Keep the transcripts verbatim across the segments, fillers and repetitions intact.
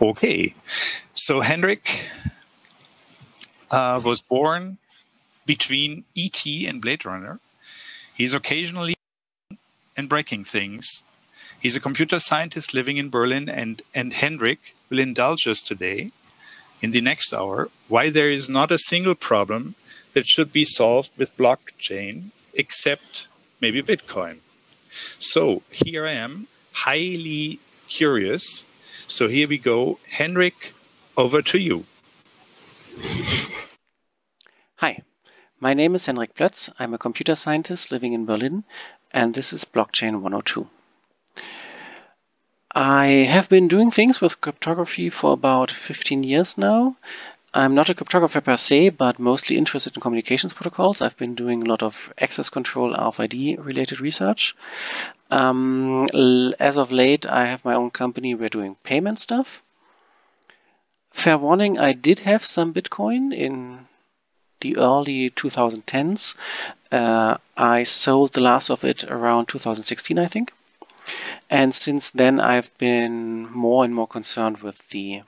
Okay, so Henryk uh, was born between E T and Blade Runner. He's occasionally and breaking things. He's a computer scientist living in Berlin, and, and Henryk will indulge us today in the next hour why there is not a single problem that should be solved with blockchain except maybe Bitcoin. So here I am, highly curious. So here we go. Henryk, over to you. Hi, my name is Henryk Plötz. I'm a computer scientist living in Berlin, and this is Blockchain one oh two. I have been doing things with cryptography for about fifteen years now. I'm not a cryptographer per se, but mostly interested in communications protocols. I've been doing a lot of access control, R F I D related research. Um, as of late, I have my own company. We're doing payment stuff. Fair warning, I did have some Bitcoin in the early two thousand tens. Uh, I sold the last of it around two thousand sixteen, I think. And since then, I've been more and more concerned with the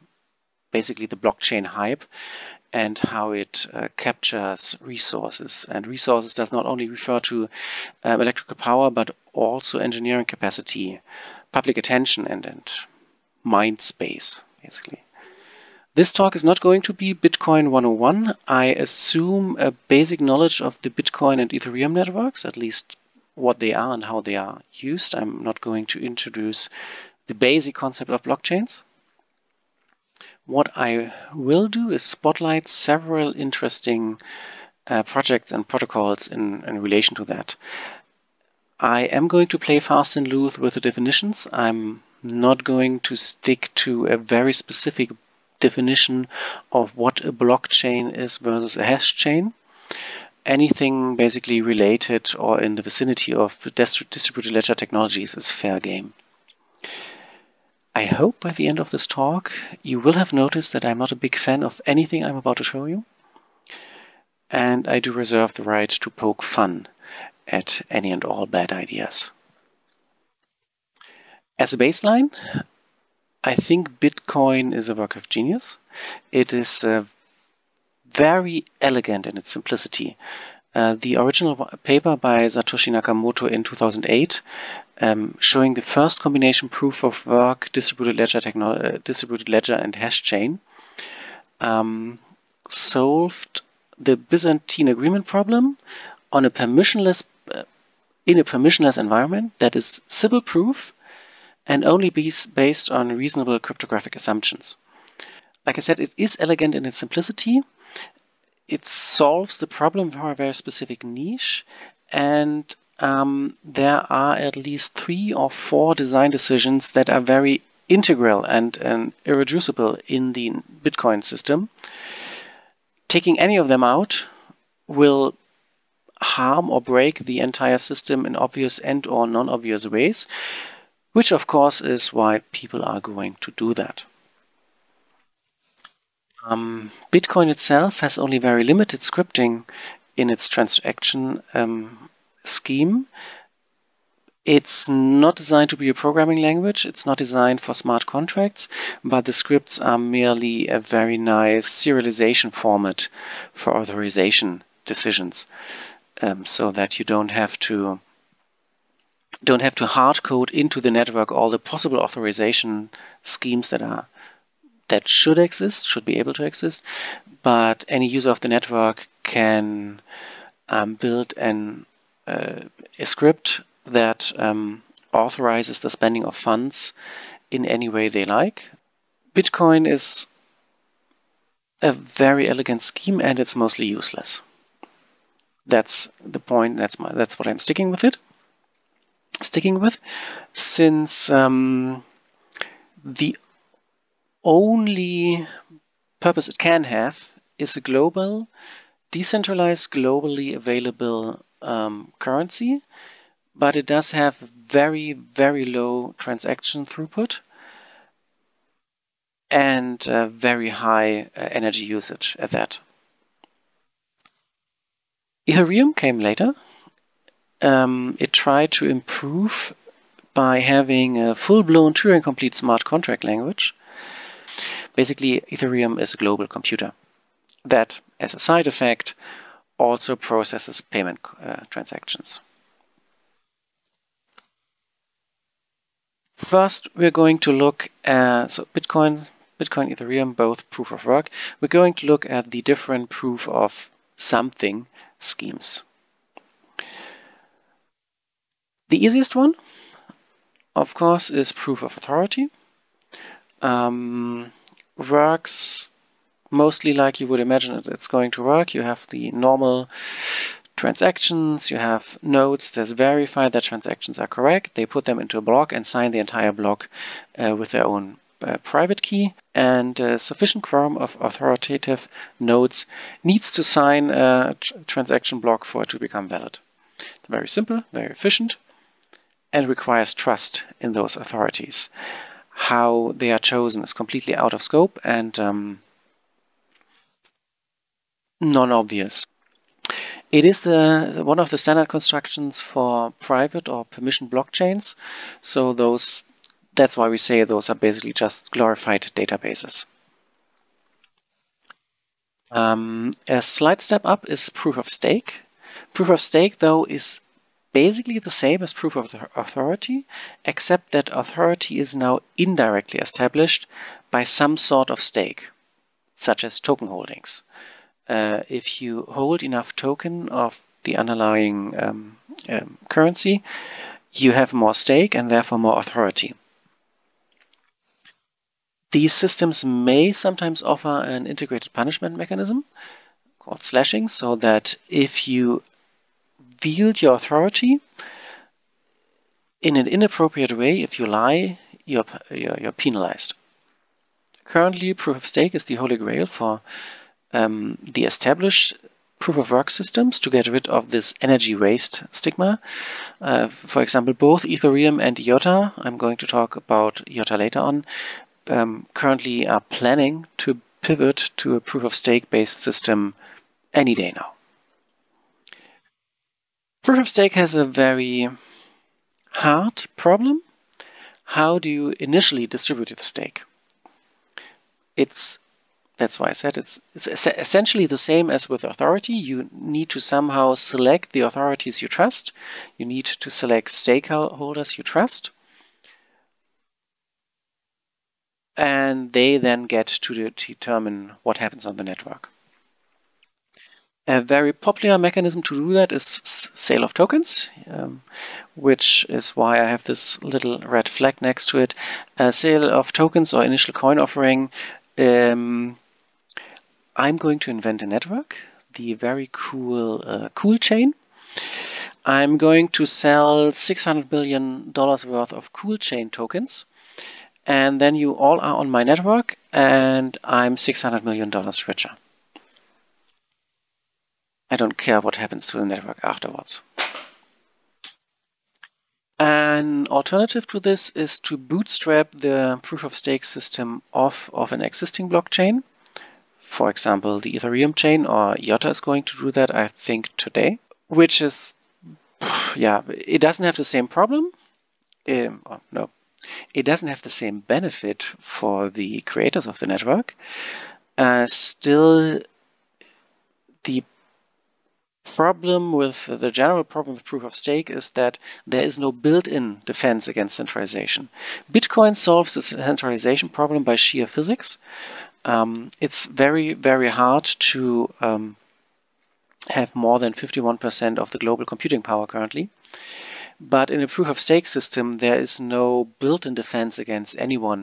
basically the blockchain hype and how it uh, captures resources. And resources does not only refer to uh, electrical power, but also engineering capacity, public attention, and, and mind space, basically. This talk is not going to be Bitcoin one oh one. I assume a basic knowledge of the Bitcoin and Ethereum networks, at least what they are and how they are used. I'm not going to introduce the basic concept of blockchains. What I will do is spotlight several interesting uh, projects and protocols in, in relation to that. I am going to play fast and loose with the definitions. I'm not going to stick to a very specific definition of what a blockchain is versus a hash chain. Anything basically related or in the vicinity of distributed ledger technologies is fair game. I hope by the end of this talk you will have noticed that I'm not a big fan of anything I'm about to show you, and I do reserve the right to poke fun at any and all bad ideas. As a baseline, I think Bitcoin is a work of genius. It is a very elegant in its simplicity. Uh, the original paper by Satoshi Nakamoto in two thousand eight, um, showing the first combination proof of work, distributed ledger, technolo- uh, distributed ledger and hash chain, um, solved the Byzantine agreement problem on a permissionless, uh, in a permissionless environment that is simple proof and only be based on reasonable cryptographic assumptions. Like I said, it is elegant in its simplicity. It solves the problem for a very specific niche, and um, there are at least three or four design decisions that are very integral and, and irreducible in the Bitcoin system. Taking any of them out will harm or break the entire system in obvious and or non-obvious ways, which of course is why people are going to do that. Um, Bitcoin itself has only very limited scripting in its transaction um, scheme. It's not designed to be a programming language. It's not designed for smart contracts, but the scripts are merely a very nice serialization format for authorization decisions, um, so that you don't have to don't have to hard code into the network all the possible authorization schemes that are that should exist, should be able to exist, but any user of the network can um, build an, uh, a script that um, authorizes the spending of funds in any way they like. Bitcoin is a very elegant scheme, and it's mostly useless. That's the point. That's my. That's what I'm sticking with it. Sticking with, since um, the only purpose it can have is a global, decentralized, globally available um, currency but it does have very, very low transaction throughput and uh, very high uh, energy usage at that. Ethereum came later. Um, it tried to improve by having a full-blown Turing-complete smart contract language. Basically, Ethereum is a global computer that, as a side effect, also processes payment uh, transactions. First, we're going to look at so Bitcoin, Bitcoin, Ethereum, both proof of work. We're going to look at the different proof of something schemes. The easiest one, of course, is proof of authority. Um, works mostly like you would imagine it, it's going to work. You have the normal transactions, you have nodes that verify that transactions are correct. They put them into a block and sign the entire block uh, with their own uh, private key. And a sufficient quorum of authoritative nodes needs to sign a tr transaction block for it to become valid. It's very simple, very efficient, and requires trust in those authorities. How they are chosen is completely out of scope and um, non-obvious. It is the, one of the standard constructions for private or permission blockchains. So those, that's why we say those are basically just glorified databases. Um, a slight step up is proof of stake. Proof of stake, though, is basically the same as proof of authority, except that authority is now indirectly established by some sort of stake, such as token holdings. Uh, if you hold enough token of the underlying um, um, currency, you have more stake and therefore more authority. These systems may sometimes offer an integrated punishment mechanism called slashing, so that if you wield your authority in an inappropriate way, if you lie, you're, you're, you're penalized. Currently, proof of stake is the holy grail for Um, the established proof-of-work systems to get rid of this energy waste stigma. Uh, for example, both Ethereum and IOTA, I'm going to talk about IOTA later on, um, currently are planning to pivot to a proof-of-stake-based system any day now. Proof-of-stake has a very hard problem. How do you initially distribute the stake? It's That's why I said it's, it's essentially the same as with authority. You need to somehow select the authorities you trust. You need to select stakeholders you trust. And they then get to, de to determine what happens on the network. A very popular mechanism to do that is sale of tokens, um, which is why I have this little red flag next to it. A sale of tokens or initial coin offering. Um, I'm going to invent a network, the very cool uh, cool chain. I'm going to sell six hundred billion dollars worth of cool chain tokens, and then you all are on my network, and I'm six hundred million dollars richer. I don't care what happens to the network afterwards. An alternative to this is to bootstrap the proof-of-stake system off of an existing blockchain. For example, the Ethereum chain or IOTA is going to do that, I think, today. Which is, yeah, it doesn't have the same problem. Um, oh, no, it doesn't have the same benefit for the creators of the network. Uh, still, the problem with the general problem with proof of stake is that there is no built-in defense against centralization. Bitcoin solves the centralization problem by sheer physics. Um, it's very, very hard to um, have more than fifty-one percent of the global computing power currently. But in a proof of stake system, there is no built-in defense against anyone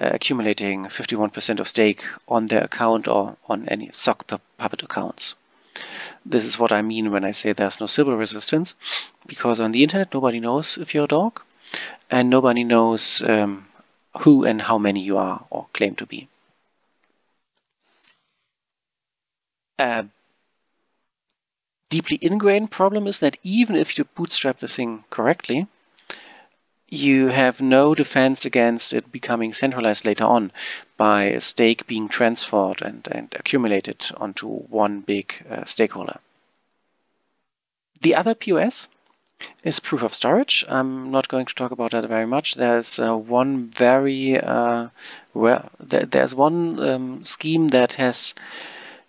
uh, accumulating fifty-one percent of stake on their account or on any sock puppet accounts. This is what I mean when I say there's no civil resistance, because on the internet nobody knows if you're a dog, and nobody knows um, who and how many you are or claim to be. A deeply ingrained problem is that even if you bootstrap the thing correctly, you have no defense against it becoming centralized later on by a stake being transferred and, and accumulated onto one big uh, stakeholder. The other P O S is proof of storage. I'm not going to talk about that very much. There's uh, one very uh, well, th there's one um, scheme that has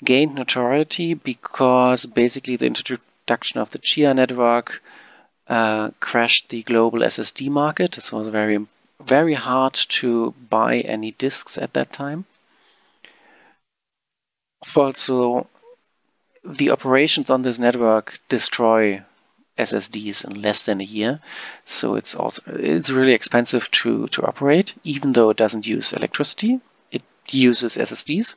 gained notoriety because basically the introduction of the Chia network uh, crashed the global S S D market. This was very, very hard to buy any disks at that time. Also, the operations on this network destroy S S Ds in less than a year, so it's also it's really expensive to to operate, even though it doesn't use electricity. It uses S S Ds.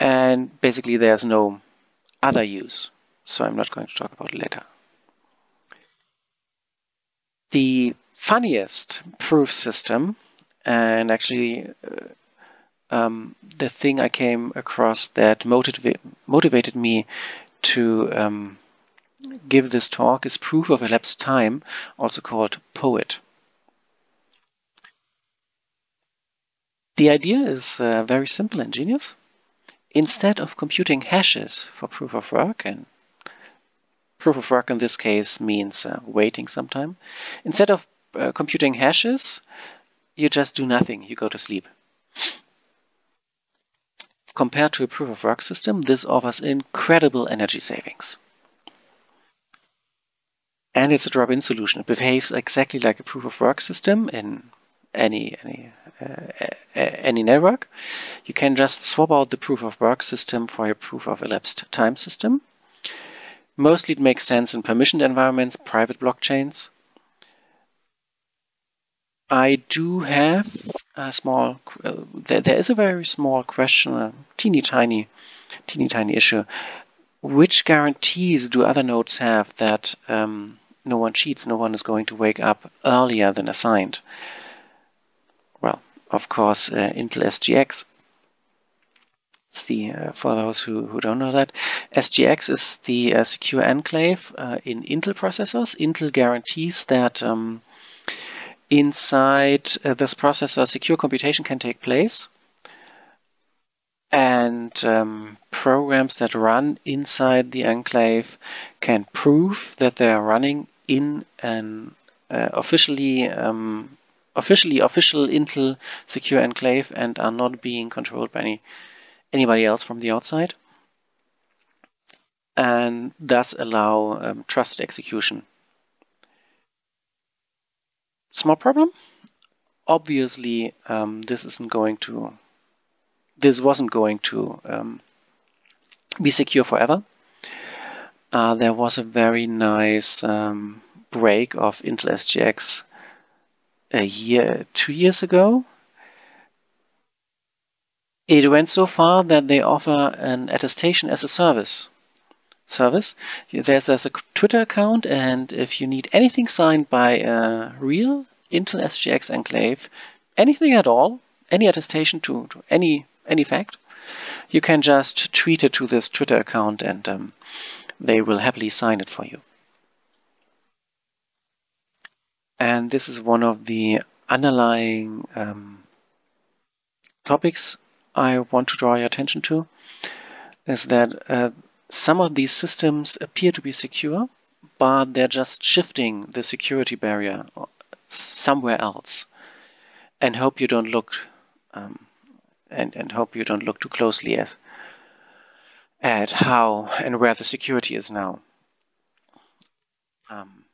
And basically there's no other use, so I'm not going to talk about it later. The funniest proof system, and actually uh, um, the thing I came across that motiv motivated me to um, give this talk, is proof of elapsed time, also called POET. The idea is uh, very simple and genius. Instead of computing hashes for proof of work, and proof of work in this case means uh, waiting sometime, instead of uh, computing hashes, you just do nothing, you go to sleep. Compared to a proof of work system, this offers incredible energy savings. And it's a drop-in solution. It behaves exactly like a proof of work system in any any uh, any network. You can just swap out the proof of work system for a proof of elapsed time system. Mostly it makes sense in permissioned environments, private blockchains. I do have a small uh, there, there is a very small question, a teeny tiny teeny tiny issue. Which guarantees do other nodes have that um, no one cheats, no one is going to wake up earlier than assigned? Well, of course, uh, Intel S G X. It's the uh, for those who, who don't know that, S G X is the uh, secure enclave uh, in Intel processors. Intel guarantees that um, inside uh, this processor, secure computation can take place, and um, programs that run inside the enclave can prove that they are running in an uh, officially um, officially official Intel secure enclave and are not being controlled by any anybody else from the outside, and thus allow um, trusted execution. Small problem. Obviously, um, this isn't going to. This wasn't going to um, be secure forever. Uh, there was a very nice um, break of Intel S G X a year, two years ago. It went so far that they offer an attestation as a service. Service. There's, there's a Twitter account, and if you need anything signed by a real Intel S G X enclave, anything at all, any attestation to, to any any fact, you can just tweet it to this Twitter account, and um, they will happily sign it for you. And this is one of the underlying um, topics I want to draw your attention to, is that uh, some of these systems appear to be secure, but they're just shifting the security barrier somewhere else, and hope you don't look um, and and hope you don't look too closely at at how and where the security is now. Um,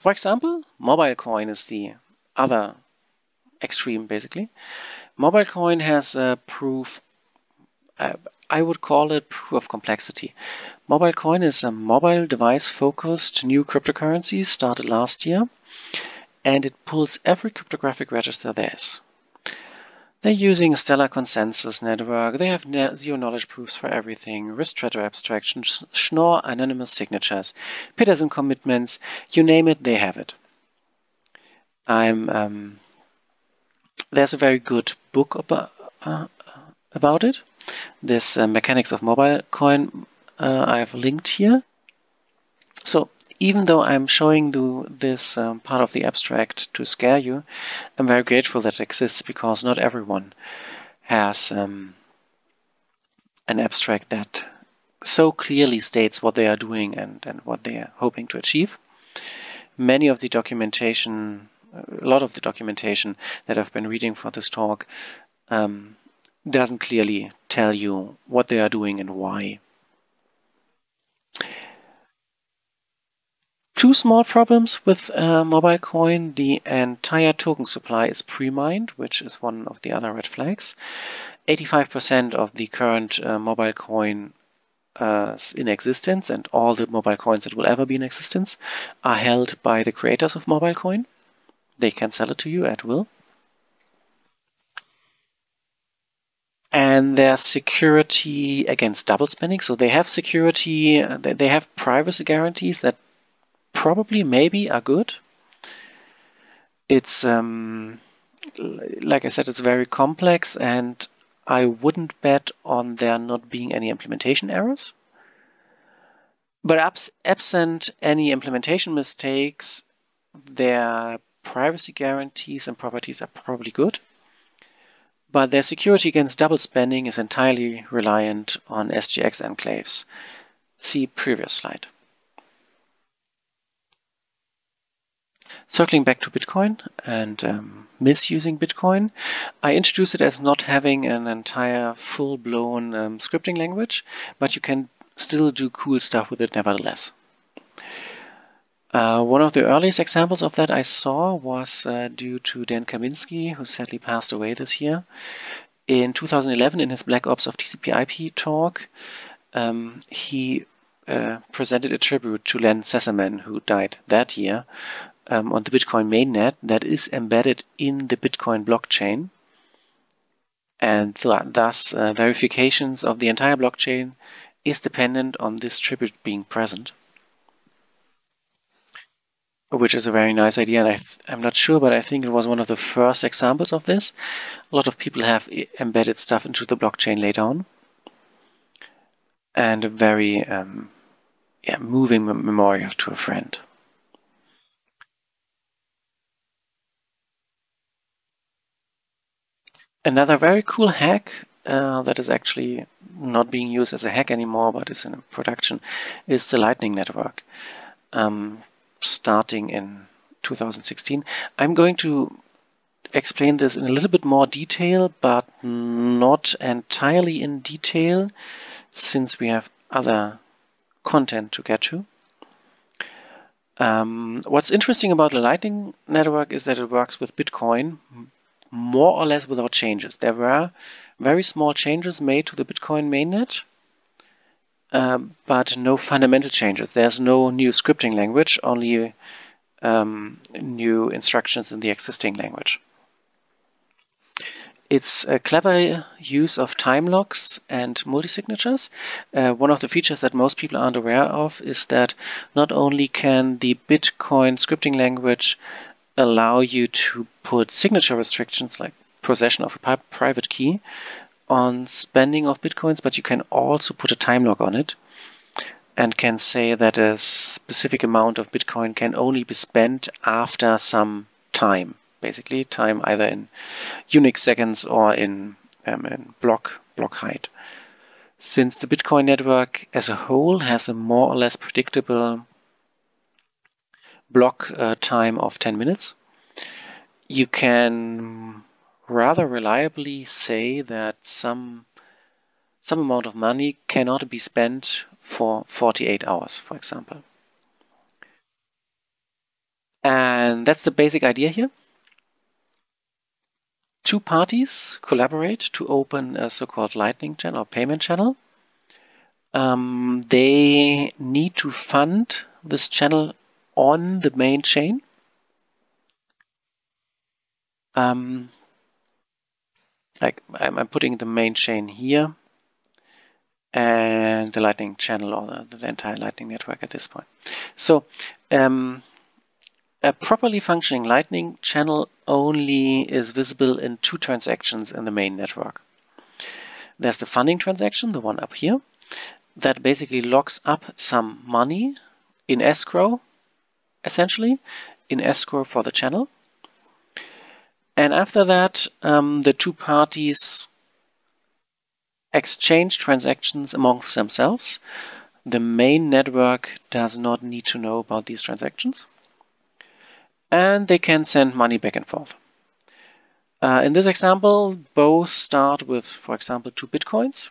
for example, MobileCoin is the other extreme. Basically, MobileCoin has a proof. Uh, I would call it proof of complexity. MobileCoin is a mobile device-focused new cryptocurrency started last year, and it pulls every cryptographic register there is. They're using a stellar consensus network. They have ne zero-knowledge proofs for everything, Risk-Trader abstraction, Schnorr anonymous signatures, Peterson commitments, you name it, they have it. I'm, um, there's a very good book about, uh, about it. This uh, Mechanics of MobileCoin uh, I've linked here. So even though I'm showing you this um, part of the abstract to scare you, I'm very grateful that it exists, because not everyone has um, an abstract that so clearly states what they are doing and, and what they are hoping to achieve. Many of the documentation, a lot of the documentation that I've been reading for this talk um, doesn't clearly tell you what they are doing and why. Two small problems with uh, MobileCoin. The entire token supply is pre-mined, which is one of the other red flags. eighty-five percent of the current uh, MobileCoin uh, in existence, and all the MobileCoins that will ever be in existence, are held by the creators of MobileCoin. They can sell it to you at will. And their security against double spending. So they have security, they have privacy guarantees that probably, maybe are good. It's, um, like I said, it's very complex, and I wouldn't bet on there not being any implementation errors. But abs absent any implementation mistakes, their privacy guarantees and properties are probably good. But their security against double spending is entirely reliant on S G X enclaves. See previous slide. Circling back to Bitcoin and um, misusing Bitcoin, I introduced it as not having an entire full-blown um, scripting language, but you can still do cool stuff with it nevertheless. Uh, one of the earliest examples of that I saw was uh, due to Dan Kaminsky, who sadly passed away this year. In two thousand eleven, in his Black Ops of T C P I P talk, um, he uh, presented a tribute to Len Sessamon, who died that year, Um, on the Bitcoin mainnet that is embedded in the Bitcoin blockchain, and th thus uh, verifications of the entire blockchain is dependent on this tribute being present, which is a very nice idea, and I I'm not sure, but I think it was one of the first examples of this. A lot of people have embedded stuff into the blockchain later on, and a very um, yeah, moving mem memorial to a friend. Another very cool hack uh, that is actually not being used as a hack anymore, but is in production, is the Lightning Network, um, starting in two thousand sixteen. I'm going to explain this in a little bit more detail, but not entirely in detail, since we have other content to get to. Um, what's interesting about the Lightning Network is that it works with Bitcoin, more or less without changes. There were very small changes made to the Bitcoin mainnet, um, but no fundamental changes. There's no new scripting language, only um, new instructions in the existing language. It's a clever use of time locks and multi-signatures. Uh, one of the features that most people aren't aware of is that not only can the Bitcoin scripting language allow you to put signature restrictions like possession of a private key on spending of Bitcoins, but you can also put a time lock on it and can say that a specific amount of Bitcoin can only be spent after some time, basically time either in unique seconds or in, um, in block, block height. Since the Bitcoin network as a whole has a more or less predictable block uh, time of ten minutes, you can rather reliably say that some some amount of money cannot be spent for forty-eight hours, for example. And that's the basic idea here. Two parties collaborate to open a so-called Lightning channel or payment channel. Um, they need to fund this channel on the main chain. Um, like I'm, I'm putting the main chain here and the Lightning channel, or the, the entire Lightning network at this point. So um, a properly functioning Lightning channel only is visible in two transactions in the main network. There's the funding transaction, the one up here, that basically locks up some money in escrow, essentially, in escrow for the channel. And after that, um, the two parties exchange transactions amongst themselves. The main network does not need to know about these transactions. And they can send money back and forth. Uh, in this example, both start with, for example, two bitcoins.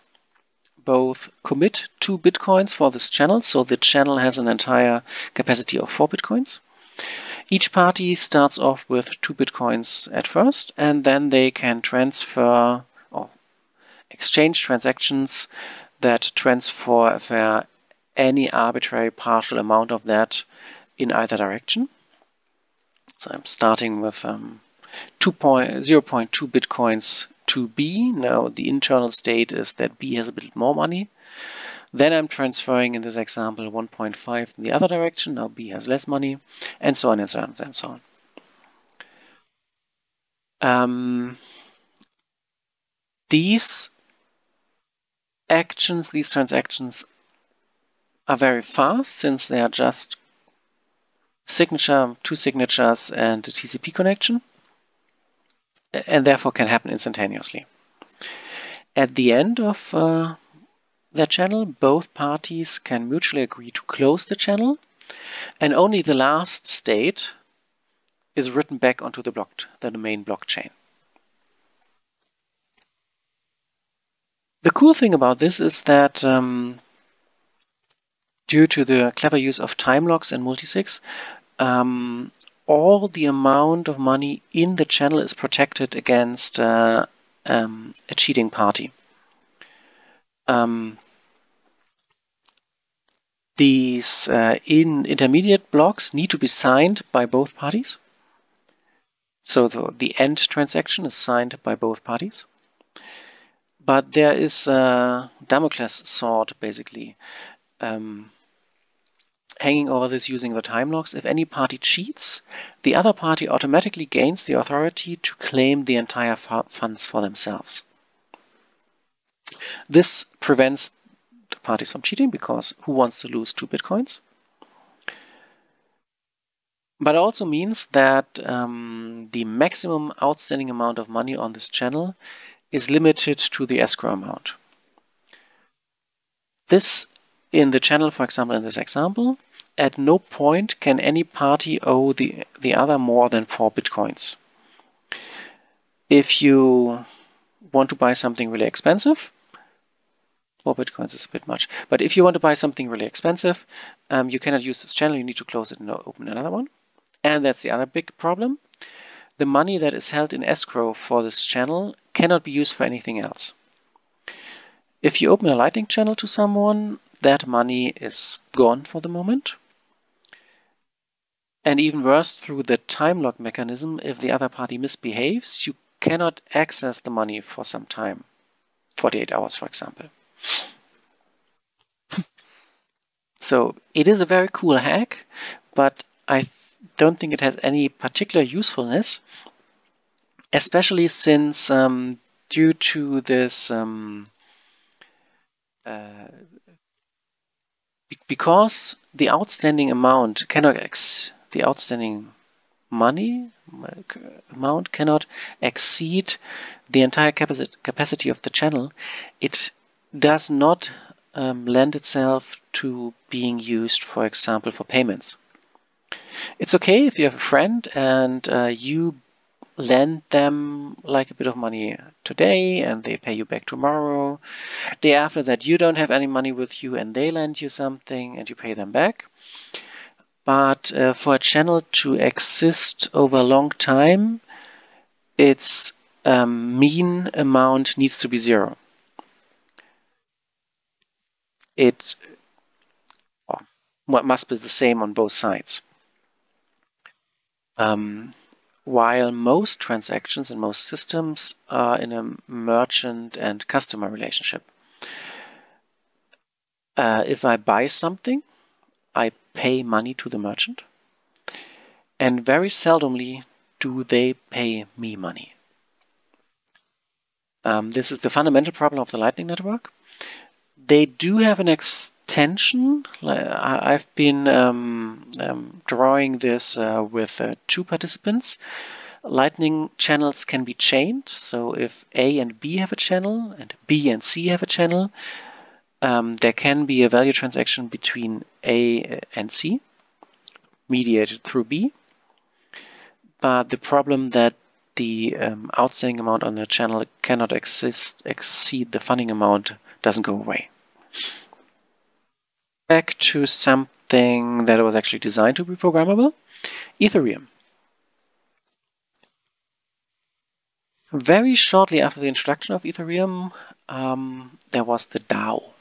Both commit two bitcoins for this channel, so the channel has an entire capacity of four bitcoins. Each party starts off with two bitcoins at first, and then they can transfer or exchange transactions that transfer any arbitrary partial amount of that in either direction. So I'm starting with um, zero point two bitcoins to B. Now the internal state is that B has a bit more money. Then I'm transferring, in this example, one point five in the other direction. Now B has less money, and so on and so on and so on. Um, these actions, these transactions are very fast, since they are just signature, two signatures and a T C P connection, and therefore can happen instantaneously. At the end of uh, the channel, both parties can mutually agree to close the channel, and only the last state is written back onto the, block the domain blockchain. The cool thing about this is that um, due to the clever use of time locks and multisigs, um, all the amount of money in the channel is protected against uh, um, a cheating party. Um, these uh, in intermediate blocks need to be signed by both parties. So the, the end transaction is signed by both parties. But there is a Damocles sword, basically, Um, hanging over this using the time locks. If any party cheats, the other party automatically gains the authority to claim the entire funds for themselves. This prevents the parties from cheating, because who wants to lose two bitcoins? But it also means that um, the maximum outstanding amount of money on this channel is limited to the escrow amount. This in the channel, for example, in this example, at no point can any party owe the, the other more than four bitcoins. If you want to buy something really expensive, four bitcoins is a bit much, but if you want to buy something really expensive, um, you cannot use this channel, you need to close it and open another one. And that's the other big problem. The money that is held in escrow for this channel cannot be used for anything else. If you open a Lightning channel to someone, that money is gone for the moment. And even worse, through the time lock mechanism, if the other party misbehaves, you cannot access the money for some time, forty-eight hours, for example. So it is a very cool hack, but I don't think it has any particular usefulness, especially since um, due to this um, uh, because the outstanding amount cannot ex the outstanding money amount cannot exceed the entire capacity of the channel, it does not um, lend itself to being used, for example, for payments. It's okay if you have a friend and uh, you lend them like a bit of money today and they pay you back tomorrow. Day after that you don't have any money with you and they lend you something and you pay them back. But uh, for a channel to exist over a long time, its um, mean amount needs to be zero. It well, must be the same on both sides. Um, While most transactions and most systems are in a merchant and customer relationship. Uh, if I buy something, I pay money to the merchant, and very seldomly do they pay me money. Um, this is the fundamental problem of the Lightning Network. They do have an extension. I've been um, um, drawing this uh, with uh, two participants. Lightning channels can be chained. So if A and B have a channel and B and C have a channel, um, there can be a value transaction between A and C, mediated through B. But the problem that the um, outstanding amount on the channel cannot exist, exceed the funding amount doesn't go away. Back to something that was actually designed to be programmable, Ethereum. Very shortly after the introduction of Ethereum, um, there was the DAO.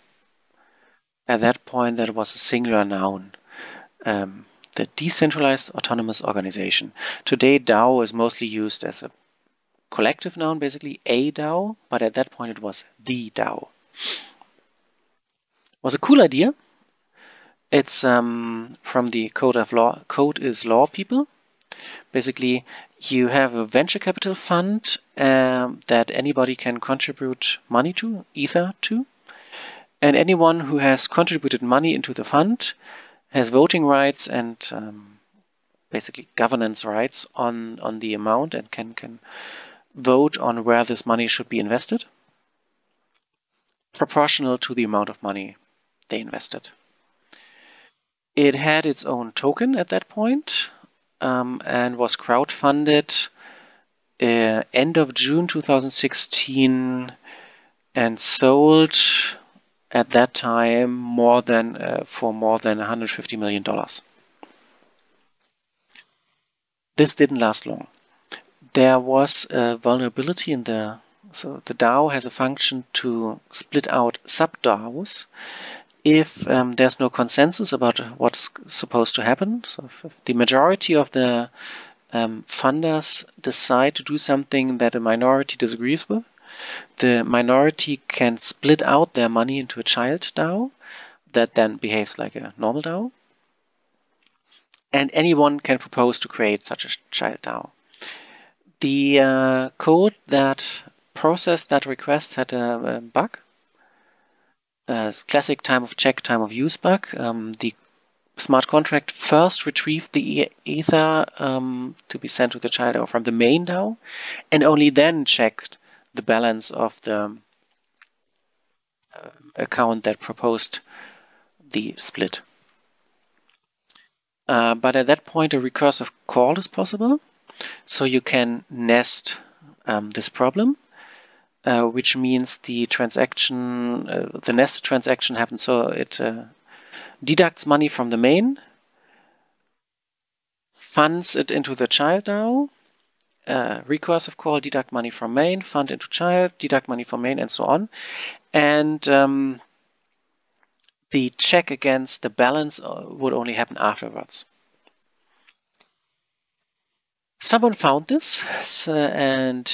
At that point, that was a singular noun. Um, The decentralized autonomous organization. Today, DAO is mostly used as a collective noun, basically a DAO, but at that point it was the DAO. It was a cool idea. It's um, from the Code of Law, Code is Law people. Basically, you have a venture capital fund um, that anybody can contribute money to, Ether to, and anyone who has contributed money into the fund has voting rights and um, basically governance rights on, on the amount and can, can vote on where this money should be invested, proportional to the amount of money they invested. It had its own token at that point um, and was crowdfunded uh, end of June two thousand sixteen and sold at that time more than uh, for more than one hundred fifty million dollars. This didn't last long. There was a vulnerability in the so the DAO has a function to split out sub-DAOs if um, there's no consensus about what's supposed to happen. So if the majority of the um, funders decide to do something that a minority disagrees with, the minority can split out their money into a child DAO that then behaves like a normal DAO. And anyone can propose to create such a child DAO. The uh, code that processed that request had a, a bug, a classic time of check, time of use bug. Um, the smart contract first retrieved the ether um, to be sent to the child DAO from the main DAO and only then checked the balance of the uh, account that proposed the split. Uh, but at that point, a recursive call is possible. So you can nest um, this problem, uh, which means the transaction, uh, the nested transaction happens. So it uh, deducts money from the main, funds it into the child DAO, Uh, recursive call, deduct money from main, fund into child, deduct money from main, and so on. And um, the check against the balance would only happen afterwards. Someone found this so, and,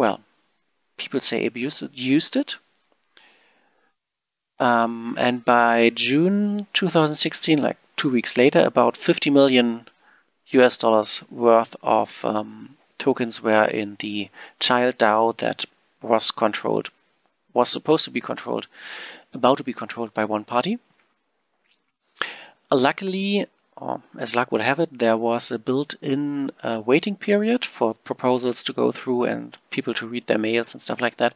well, people say abused it, used it. Um, and by June two thousand sixteen, like two weeks later, about fifty million U S dollars worth of um, tokens were in the child DAO that was controlled, was supposed to be controlled, about to be controlled by one party. Luckily, or as luck would have it, there was a built-in uh, waiting period for proposals to go through and people to read their mails and stuff like that.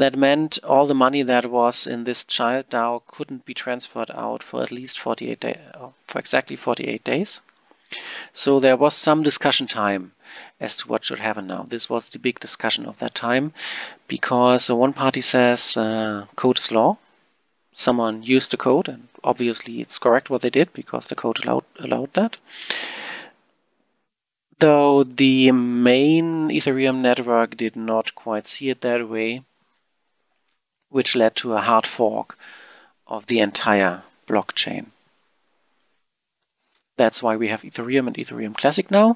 That meant all the money that was in this child DAO couldn't be transferred out for at least forty-eight days, for exactly forty-eight days. So there was some discussion time as to what should happen now. This was the big discussion of that time, because one party says uh, code is law. Someone used the code, and obviously it's correct what they did because the code allowed, allowed that. Though the main Ethereum network did not quite see it that way, which led to a hard fork of the entire blockchain. That's why we have Ethereum and Ethereum Classic now,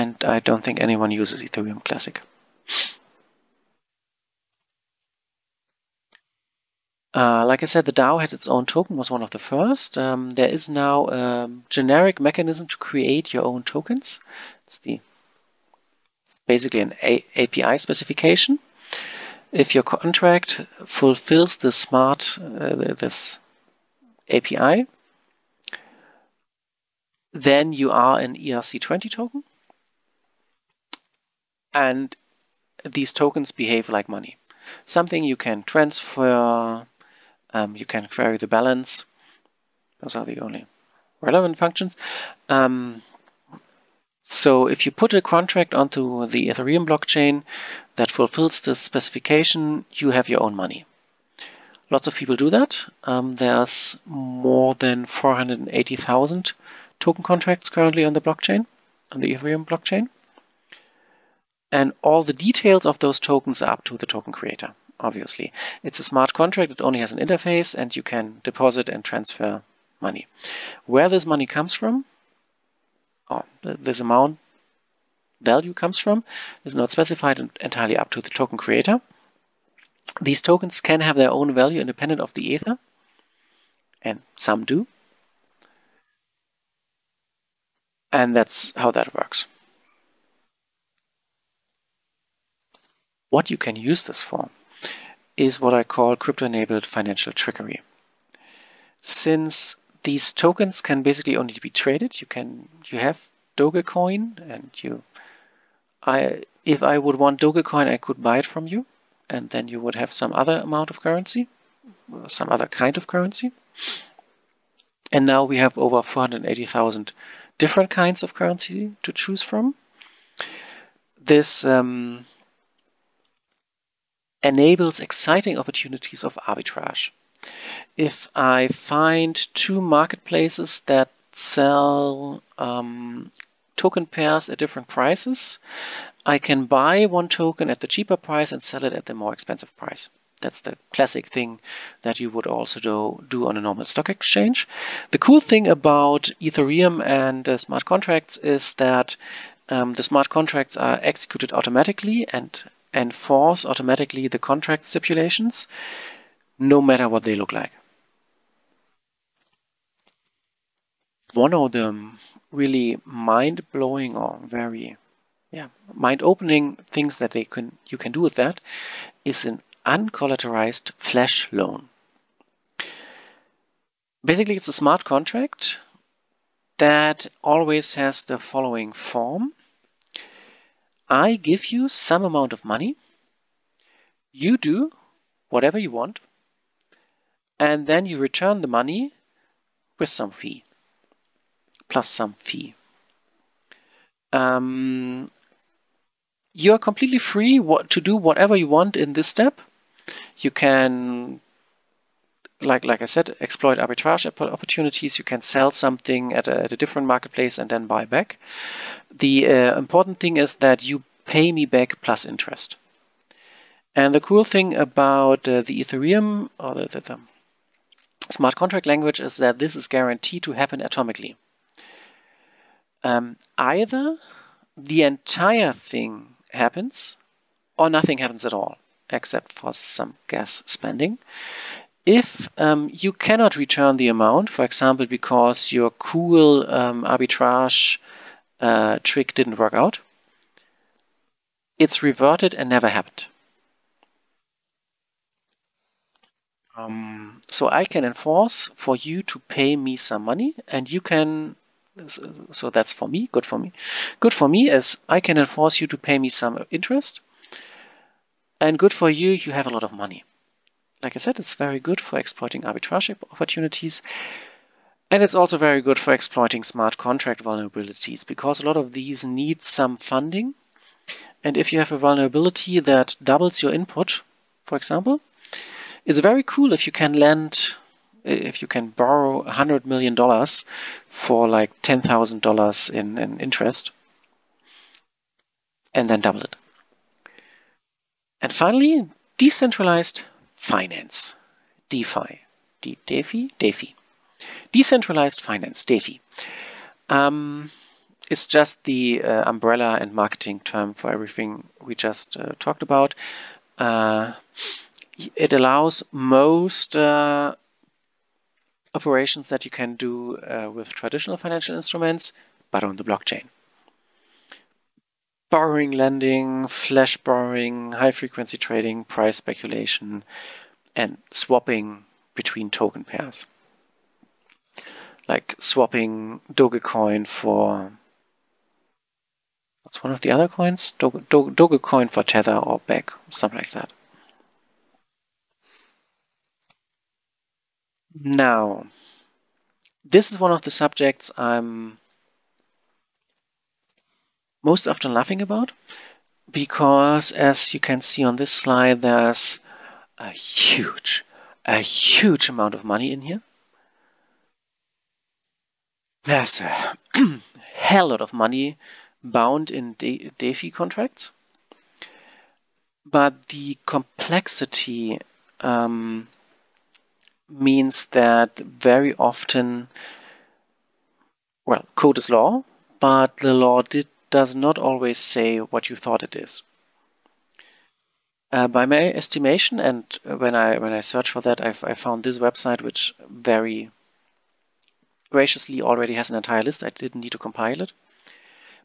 and I don't think anyone uses Ethereum Classic. Uh, like I said, the DAO had its own token, was one of the first. Um, there is now a generic mechanism to create your own tokens. It's the basically an A P I specification. if your contract fulfills the smart uh, this A P I, then you are an E R C twenty token, and these tokens behave like money. Something you can transfer, um, you can query the balance. Those are the only relevant functions. Um, so if you put a contract onto the Ethereum blockchain that fulfills this specification, you have your own money. Lots of people do that. Um, there's more than four hundred eighty thousand token contracts currently on the blockchain, on the Ethereum blockchain. And all the details of those tokens are up to the token creator, obviously. It's a smart contract. It only has an interface, and you can deposit and transfer money. Where this money comes from, or this amount value comes from, is not specified and entirely up to the token creator. These tokens can have their own value independent of the ether, and some do. And that's how that works. What you can use this for is what I call crypto-enabled financial trickery. Since these tokens can basically only be traded, you can you have Dogecoin, and you, I if I would want Dogecoin, I could buy it from you, and then you would have some other amount of currency, some other kind of currency. And now we have over four hundred eighty thousand different kinds of currency to choose from. This um, enables exciting opportunities of arbitrage. If I find two marketplaces that sell um, token pairs at different prices, I can buy one token at the cheaper price and sell it at the more expensive price. That's the classic thing that you would also do, do on a normal stock exchange. The cool thing about Ethereum and uh, smart contracts is that um, the smart contracts are executed automatically and enforce automatically the contract stipulations, no matter what they look like. One of the really mind-blowing or very yeah, mind-opening things that they can you can do with that is an uncollateralized flash loan. Basically, it's a smart contract that always has the following form. I give you some amount of money, you do whatever you want, and then you return the money with some fee, plus some fee. Um, you are completely free what, to do whatever you want in this step. You can, like, like I said, exploit arbitrage opportunities. You can sell something at a, at a different marketplace and then buy back. The uh, important thing is that you pay me back plus interest. And the cool thing about uh, the Ethereum or the, the, the smart contract language is that this is guaranteed to happen atomically. Um, either the entire thing happens or nothing happens at all, except for some gas spending. If um, you cannot return the amount, for example, because your cool um, arbitrage uh, trick didn't work out, it's reverted and never happened. Um, so I can enforce for you to pay me some money, and you can, so that's for me, good for me. Good for me is I can enforce you to pay me some interest, and good for you, you have a lot of money. Like I said, it's very good for exploiting arbitrage opportunities, and it's also very good for exploiting smart contract vulnerabilities, because a lot of these need some funding, and if you have a vulnerability that doubles your input, for example, it's very cool if you can lend, if you can borrow one hundred million dollars for like ten thousand dollars in, in interest, and then double it. And finally, decentralized finance, DeFi, De DeFi, DeFi, decentralized finance, DeFi. Um, it's just the uh, umbrella and marketing term for everything we just uh, talked about. Uh, it allows most uh, operations that you can do uh, with traditional financial instruments, but on the blockchain. borrowing, lending, flash borrowing, high-frequency trading, price speculation, and swapping between token pairs. Like swapping Dogecoin for... what's one of the other coins? Doge, Doge, Dogecoin for Tether or back, something like that. Now, this is one of the subjects I'm most often laughing about, because as you can see on this slide, there's a huge, a huge amount of money in here. There's a hell lot of money bound in de DeFi contracts, but the complexity um, means that very often, well, code is law, but the law did does not always say what you thought it is. Uh, by my estimation, and when I when I search for that, I've, I found this website, which very graciously already has an entire list. I didn't need to compile it.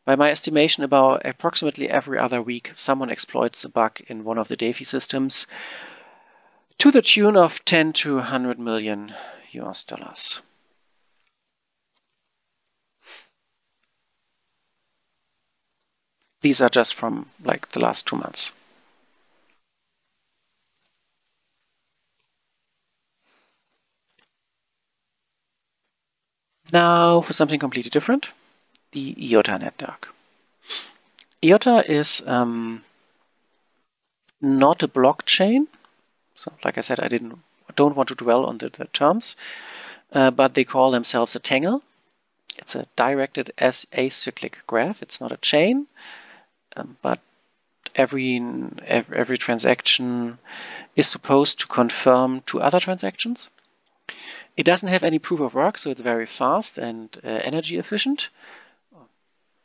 By my estimation, about approximately every other week, someone exploits a bug in one of the DeFi systems to the tune of ten to one hundred million U S dollars. These are just from like the last two months. Now for something completely different, the IOTA network. IOTA is um, not a blockchain. So like I said, I didn't don't want to dwell on the, the terms, uh, but they call themselves a tangle. It's a directed as acyclic graph. It's not a chain. Um, but every, every transaction is supposed to confirm to other transactions. It doesn't have any proof of work, so it's very fast and uh, energy efficient.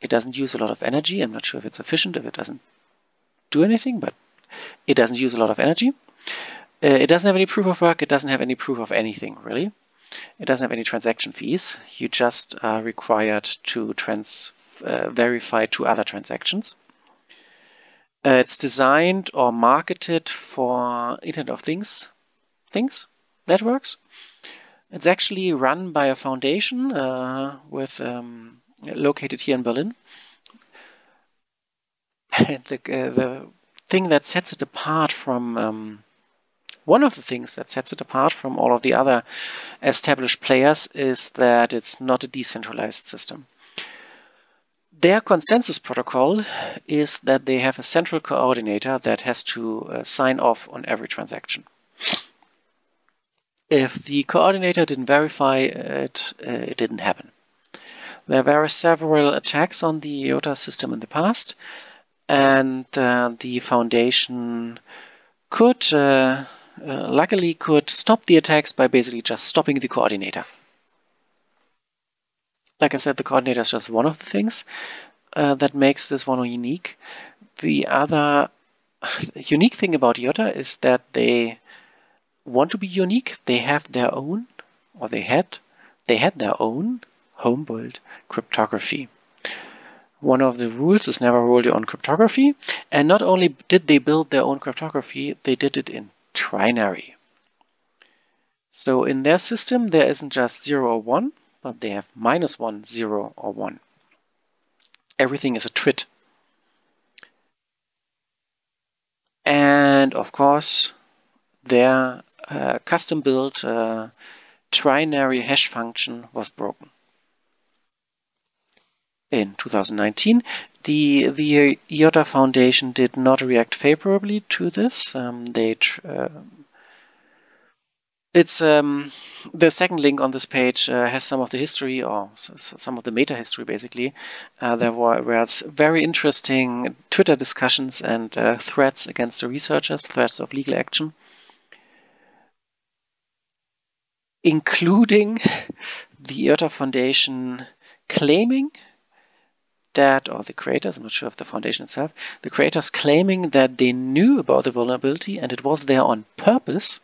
It doesn't use a lot of energy. I'm not sure if it's efficient, if it doesn't do anything, but it doesn't use a lot of energy. Uh, it doesn't have any proof of work. It doesn't have any proof of anything, really. It doesn't have any transaction fees. You just are required to trans uh, verify two other transactions. Uh, it's designed or marketed for Internet of Things, things, networks. It's actually run by a foundation uh, with um, located here in Berlin. the, uh, the thing that sets it apart from um, one of the things that sets it apart from all of the other established players is that it's not a decentralized system. Their consensus protocol is that they have a central coordinator that has to uh, sign off on every transaction. If the coordinator didn't verify it, uh, it didn't happen. There were several attacks on the IOTA system in the past, and uh, the foundation could, uh, uh, luckily, could stop the attacks by basically just stopping the coordinator. Like I said, the coordinator is just one of the things uh, that makes this one unique. The other unique thing about IOTA is that they want to be unique. They have their own, or they had, they had their own home-built cryptography. One of the rules is never roll your own cryptography. And not only did they build their own cryptography, they did it in trinary. So in their system, there isn't just zero or one, but they have minus one, zero, or one. Everything is a trit. And of course, their uh, custom-built uh, trinary hash function was broken. In two thousand nineteen, the the IOTA Foundation did not react favorably to this. Um, they tr uh, it's um, the second link on this page uh, has some of the history, or some of the meta history. Basically, uh, there were, were very interesting Twitter discussions and uh, threats against the researchers, threats of legal action, including the IOTA Foundation claiming that, or the creators, I'm not sure if the foundation itself, the creators claiming that they knew about the vulnerability and it was there on purpose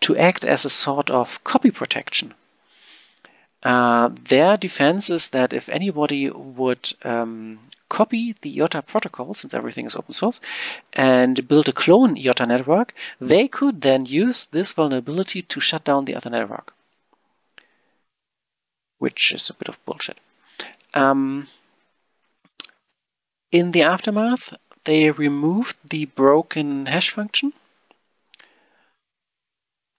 to act as a sort of copy protection. Uh, their defense is that if anybody would um, copy the I O T A protocol, since everything is open source, and build a clone I O T A network, they could then use this vulnerability to shut down the other network. Which is a bit of bullshit. Um, in the aftermath, they removed the broken hash function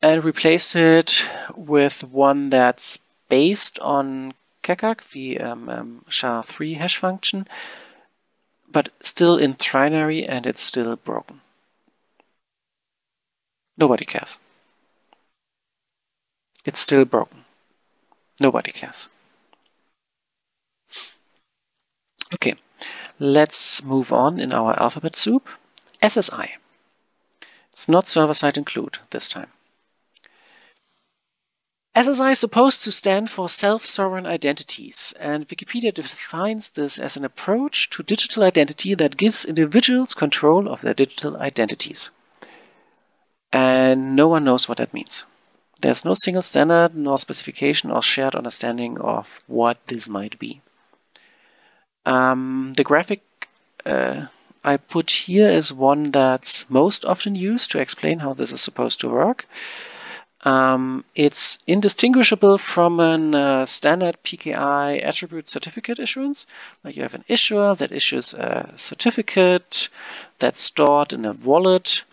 and replaced it with one that's based on Kekak, the um, um, S H A three hash function, but still in trinary, and it's still broken. Nobody cares. It's still broken. Nobody cares. Okay, let's move on in our alphabet soup. S S I. It's not server-side include this time. S S I is supposed to stand for self-sovereign identities, and Wikipedia defines this as an approach to digital identity that gives individuals control of their digital identities. And no one knows what that means. There's no single standard, nor specification, or shared understanding of what this might be. Um, the graphic uh, I put here is one that's most often used to explain how this is supposed to work. Um, it's indistinguishable from a uh, standard P K I attribute certificate issuance. Like you have an issuer that issues a certificate that's stored in a wallet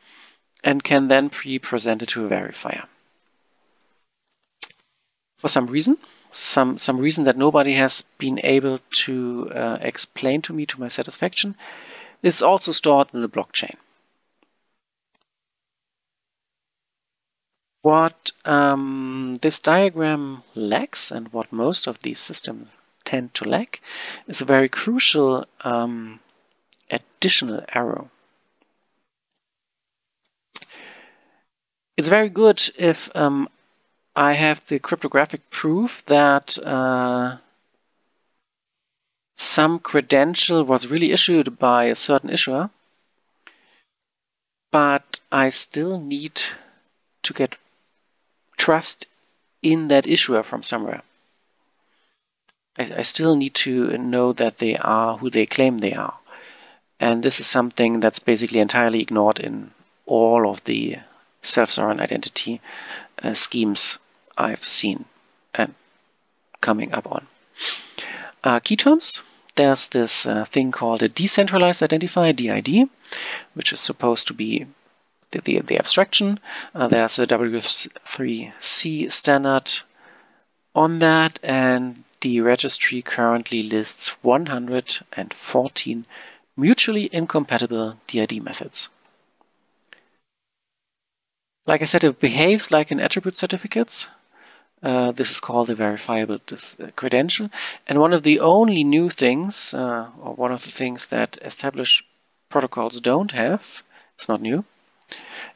and can then pre-present it to a verifier. For some reason, some, some reason that nobody has been able to uh, explain to me to my satisfaction, it's also stored in the blockchain. What um, this diagram lacks, and what most of these systems tend to lack, is a very crucial um, additional arrow. It's very good if um, I have the cryptographic proof that uh, some credential was really issued by a certain issuer, but I still need to get trust in that issuer from somewhere. I, I still need to know that they are who they claim they are. And this is something that's basically entirely ignored in all of the self-sovereign identity uh, schemes I've seen and coming up on. Uh, key terms. There's this uh, thing called a decentralized identifier, D I D, which is supposed to be The, the, the abstraction. Uh, there's a W three C standard on that, and the registry currently lists one hundred fourteen mutually incompatible D I D methods. Like I said, it behaves like an attribute certificate. Uh, this is called a verifiable credential. And one of the only new things, uh, or one of the things that established protocols don't have, it's not new,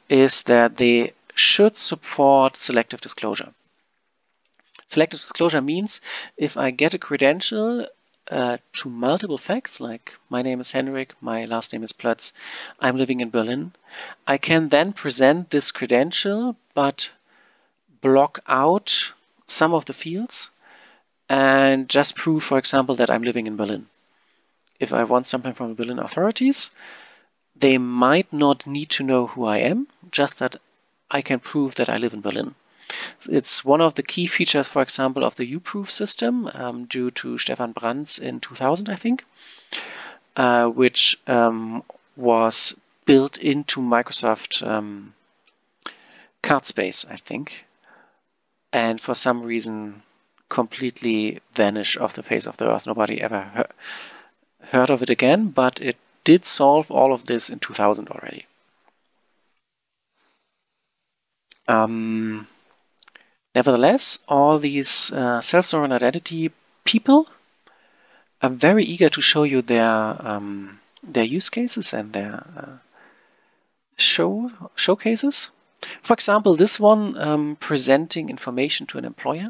is that they should support selective disclosure. Selective disclosure means if I get a credential uh, to multiple facts, like my name is Henryk, my last name is Plötz, I'm living in Berlin, I can then present this credential but block out some of the fields and just prove, for example, that I'm living in Berlin. If I want something from the Berlin authorities, they might not need to know who I am, just that I can prove that I live in Berlin. It's one of the key features, for example, of the U-Proof system, um, due to Stefan Brands in two thousand, I think, uh, which um, was built into Microsoft um, card space, I think, and for some reason completely vanished off the face of the earth. Nobody ever he- heard of it again, but it did solve all of this in two thousand already. Um, nevertheless, all these uh, self-sovereign identity people are very eager to show you their um, their use cases and their uh, show showcases. For example, this one um, presenting information to an employer.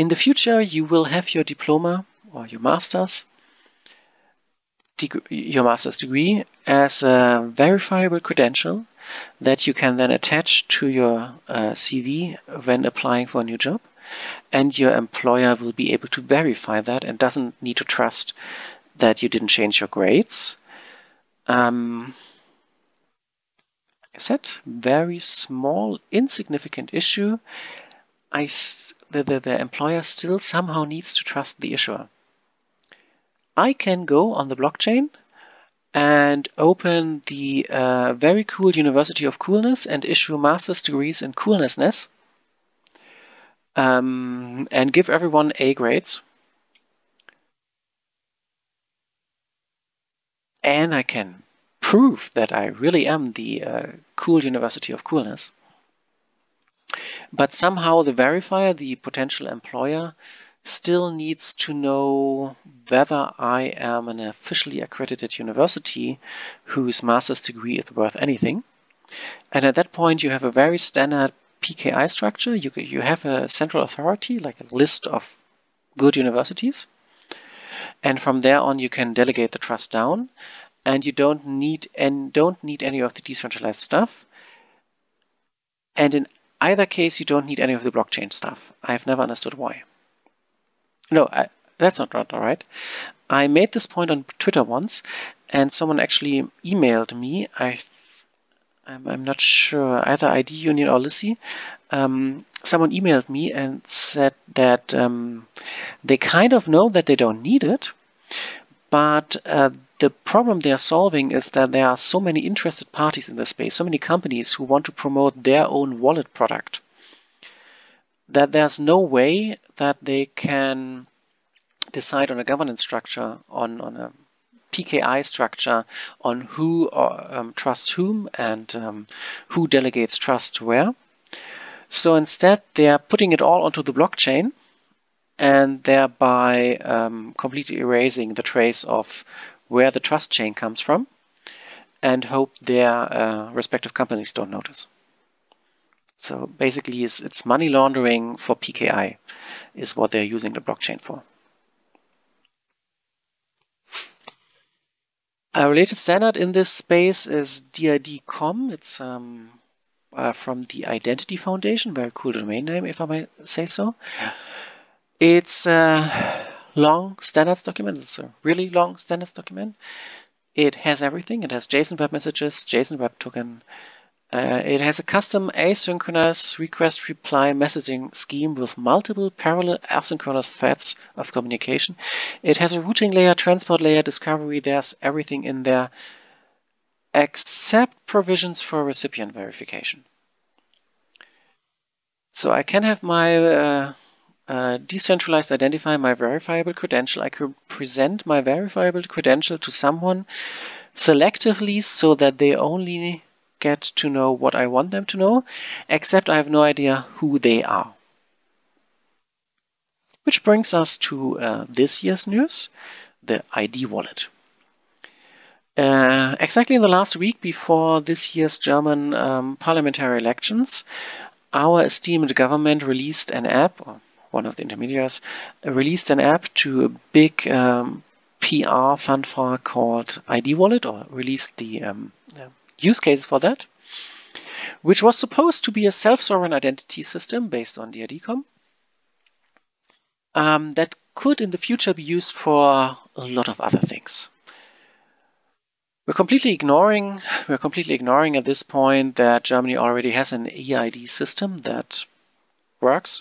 In the future, you will have your diploma or your master's. your master's degree as a verifiable credential that you can then attach to your uh, C V when applying for a new job, and your employer will be able to verify that and doesn't need to trust that you didn't change your grades. Um, like I said, very small, insignificant issue. I s the, the, the employer still somehow needs to trust the issuer. I can go on the blockchain and open the uh, very cool University of Coolness and issue master's degrees in coolnessness um, and give everyone A grades. And I can prove that I really am the uh, cool University of Coolness. But somehow the verifier, the potential employer, still needs to know whether I am an officially accredited university whose master's degree is worth anything. And at that point, you have a very standard P K I structure. You, you have a central authority, like a list of good universities. And from there on, you can delegate the trust down. And you don't need, and don't need any of the decentralized stuff. And in either case, you don't need any of the blockchain stuff. I've never understood why. No, I, that's not right, all right. I made this point on Twitter once, and someone actually emailed me. I, I'm, I'm not sure, either I D Union or Lissy. Um, someone emailed me and said that um, they kind of know that they don't need it, but uh, the problem they are solving is that there are so many interested parties in this space, so many companies who want to promote their own wallet product, that there's no way that they can decide on a governance structure, on, on a P K I structure, on who or, um, trusts whom and um, who delegates trust where. So instead, they are putting it all onto the blockchain and thereby um, completely erasing the trace of where the trust chain comes from and hope their uh, respective companies don't notice. So basically, it's, it's money laundering for P K I is what they're using the blockchain for. A related standard in this space is D I D comm. It's um, uh, from the Identity Foundation, very cool domain name, if I may say so. It's a long standards document. It's a really long standards document. It has everything. It has JSON web messages, JSON web token. Uh, it has a custom asynchronous request-reply messaging scheme with multiple parallel asynchronous threads of communication. It has a routing layer, transport layer, discovery. There's everything in there except provisions for recipient verification. So I can have my uh, uh, decentralized identifier, my verifiable credential. I could present my verifiable credential to someone selectively so that they only get to know what I want them to know, except I have no idea who they are. Which brings us to uh, this year's news, the I D wallet. Uh, exactly in the last week before this year's German um, parliamentary elections, our esteemed government released an app, or one of the intermediaries, uh, released an app to a big um, P R fanfare called I D wallet, or released the um, uh, use cases for that, which was supposed to be a self-sovereign identity system based on the DIDComm um, that could in the future be used for a lot of other things. We're completely ignoring, we're completely ignoring at this point that Germany already has an E I D system that works,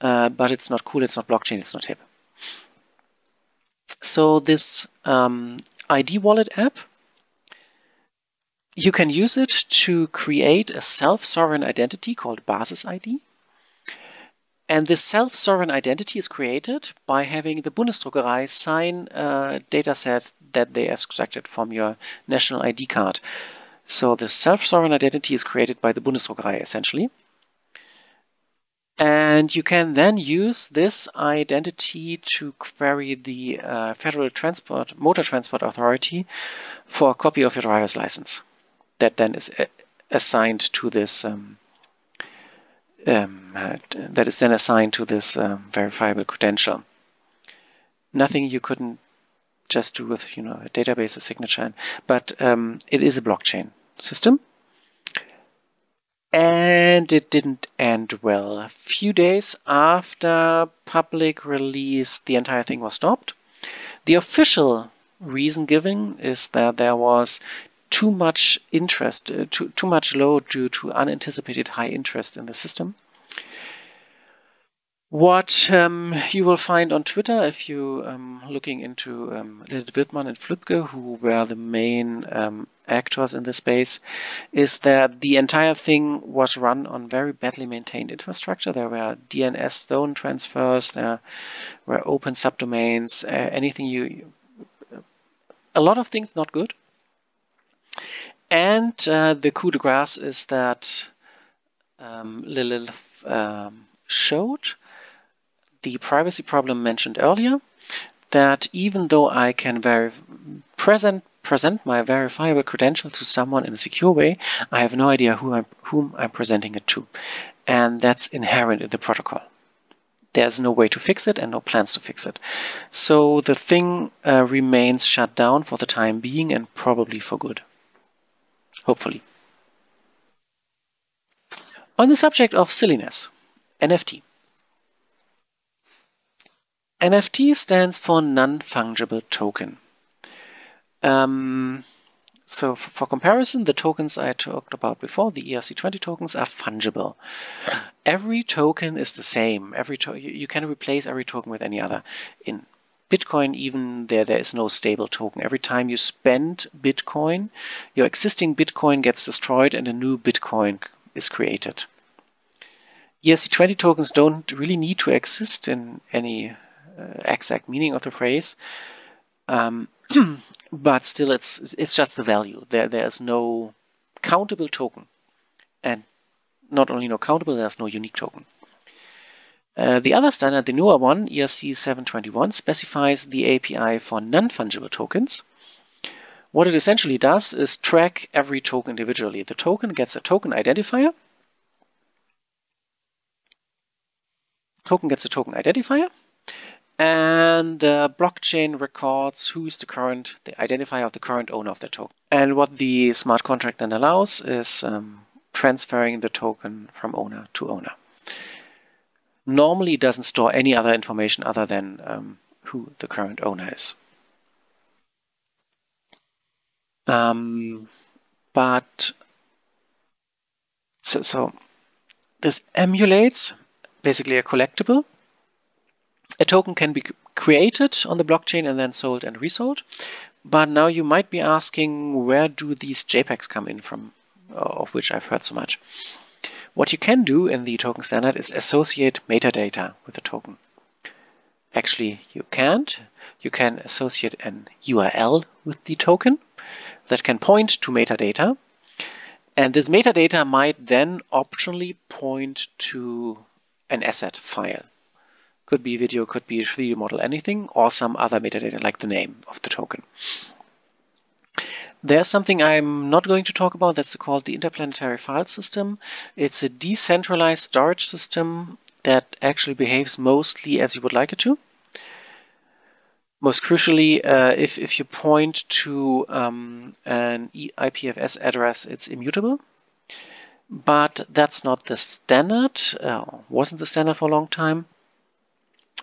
uh, but it's not cool, it's not blockchain, it's not hip. So this um, I D wallet app, you can use it to create a self-sovereign identity called Basis I D. And this self-sovereign identity is created by having the Bundesdruckerei sign a dataset that they extracted from your national I D card. So the self-sovereign identity is created by the Bundesdruckerei, essentially. And you can then use this identity to query the uh, Federal Transport Motor Transport Authority for a copy of your driver's license. That then is assigned to this. Um, um, uh, that is then assigned to this uh, verifiable credential. Nothing you couldn't just do with, you know, a database, a signature, but um, it is a blockchain system, and it didn't end well. A few days after public release, the entire thing was stopped. The official reason given is that there was too much interest, uh, too, too much load due to unanticipated high interest in the system. What um, you will find on Twitter, if you um, looking into um, Lilith Wildmann and Flübke, who were the main um, actors in this space, is that the entire thing was run on very badly maintained infrastructure. There were D N S zone transfers, there were open subdomains, uh, anything you, you... a lot of things not good. And uh, the coup de grace is that um, Lilith um, showed the privacy problem mentioned earlier, that even though I can very present present my verifiable credential to someone in a secure way, I have no idea who I'm, whom I'm presenting it to. And that's inherent in the protocol. There's no way to fix it and no plans to fix it. So the thing uh, remains shut down for the time being, and probably for good. Hopefully. On the subject of silliness, N F T. N F T stands for non-fungible token. Um, so for comparison, the tokens I talked about before, the E R C twenty tokens, are fungible. Every token is the same. Every to you can replace every token with any other. In Bitcoin, even there, there is no stable token. Every time you spend Bitcoin, your existing Bitcoin gets destroyed and a new Bitcoin is created. E R C twenty tokens don't really need to exist in any uh, exact meaning of the phrase. Um, but still, it's it's just the value. There there is no countable token, and not only no countable, there's no unique token. Uh, the other standard, the newer one, E R C seven twenty-one, specifies the A P I for non-fungible tokens. What it essentially does is track every token individually. The token gets a token identifier. Token gets a token identifier. And the blockchain records who is the current, the identifier of the current owner of the token. And what the smart contract then allows is um, transferring the token from owner to owner. Normally, it doesn't store any other information other than um, who the current owner is. Um, but so, so this emulates basically a collectible. A token can be created on the blockchain and then sold and resold. But now you might be asking, where do these JPEGs come in from, of which I've heard so much? What you can do in the token standard is associate metadata with a token. Actually, you can't. You can associate an U R L with the token that can point to metadata. And this metadata might then optionally point to an asset file. Could be video, could be a three D model, anything, or some other metadata like the name of the token. There's something I'm not going to talk about that's called the Interplanetary File System. It's a decentralized storage system that actually behaves mostly as you would like it to. Most crucially, uh, if, if you point to um, an I P F S address, it's immutable. But that's not the standard, uh, wasn't the standard for a long time.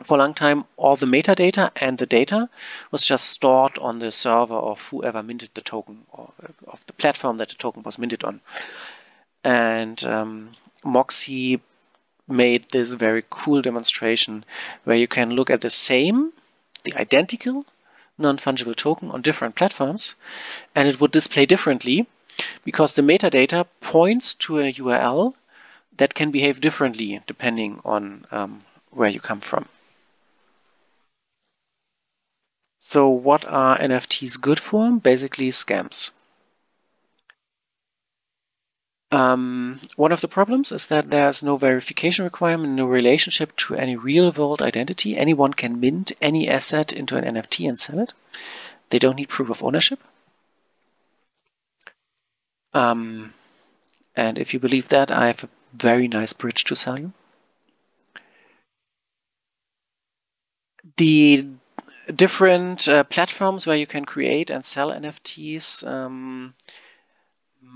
For a long time, all the metadata and the data was just stored on the server of whoever minted the token, or of the platform that the token was minted on. And um, Moxie made this very cool demonstration where you can look at the same, the identical non-fungible token on different platforms, and it would display differently because the metadata points to a U R L that can behave differently depending on um, where you come from. So what are N F Ts good for? Basically scams. Um, one of the problems is that there's no verification requirement, no relationship to any real-world identity. Anyone can mint any asset into an N F T and sell it. They don't need proof of ownership. Um, and if you believe that, I have a very nice bridge to sell you. The different uh, platforms where you can create and sell N F Ts um,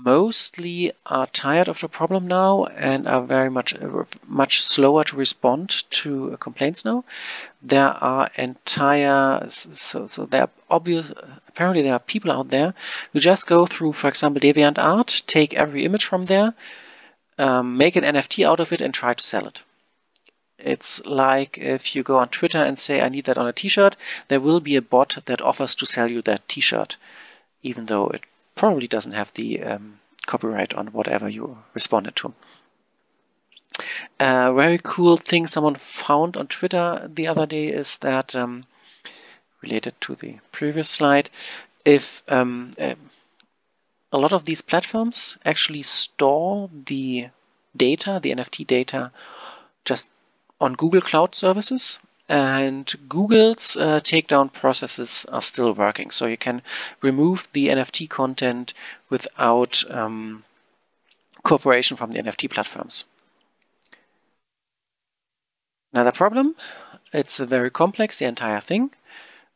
mostly are tired of the problem now and are very much much slower to respond to complaints now. There are entire so so there are obvious apparently there are people out there who just go through, for example, DeviantArt, take every image from there, um, make an N F T out of it, and try to sell it. It's like if you go on Twitter and say, I need that on a t-shirt, there will be a bot that offers to sell you that t-shirt, even though it probably doesn't have the um, copyright on whatever you responded to. A very cool thing someone found on Twitter the other day is that, um, related to the previous slide, if um, a lot of these platforms actually store the data, the N F T data, just on Google Cloud services, and Google's uh, takedown processes are still working. So you can remove the N F T content without um, cooperation from the N F T platforms. Another problem, it's a very complex, the entire thing.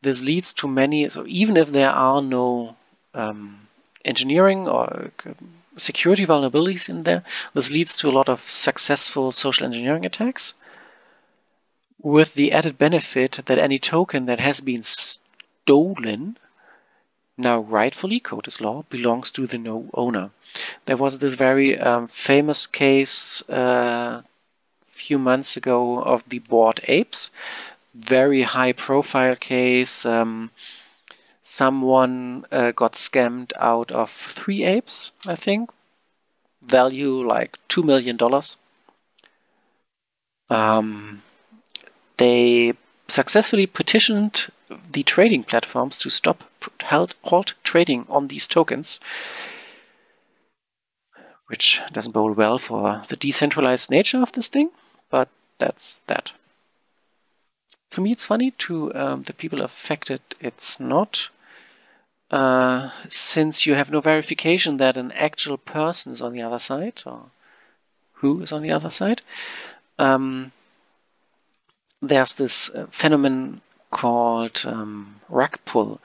This leads to many, so even if there are no um, engineering or security vulnerabilities in there, this leads to a lot of successful social engineering attacks, with the added benefit that any token that has been stolen, now rightfully, code is law, belongs to the no owner. There was this very um, famous case a uh, few months ago of the Bored Apes, very high profile case. Um, someone uh, got scammed out of three apes, I think, value like two million dollars. Um, They successfully petitioned the trading platforms to stop, halt, halt trading on these tokens, which doesn't bode well for the decentralized nature of this thing, but that's that. For me, it's funny, to um, the people affected, it's not, uh, since you have no verification that an actual person is on the other side, or who is on the other side. Um, There's this uh, phenomenon called um, rug pull.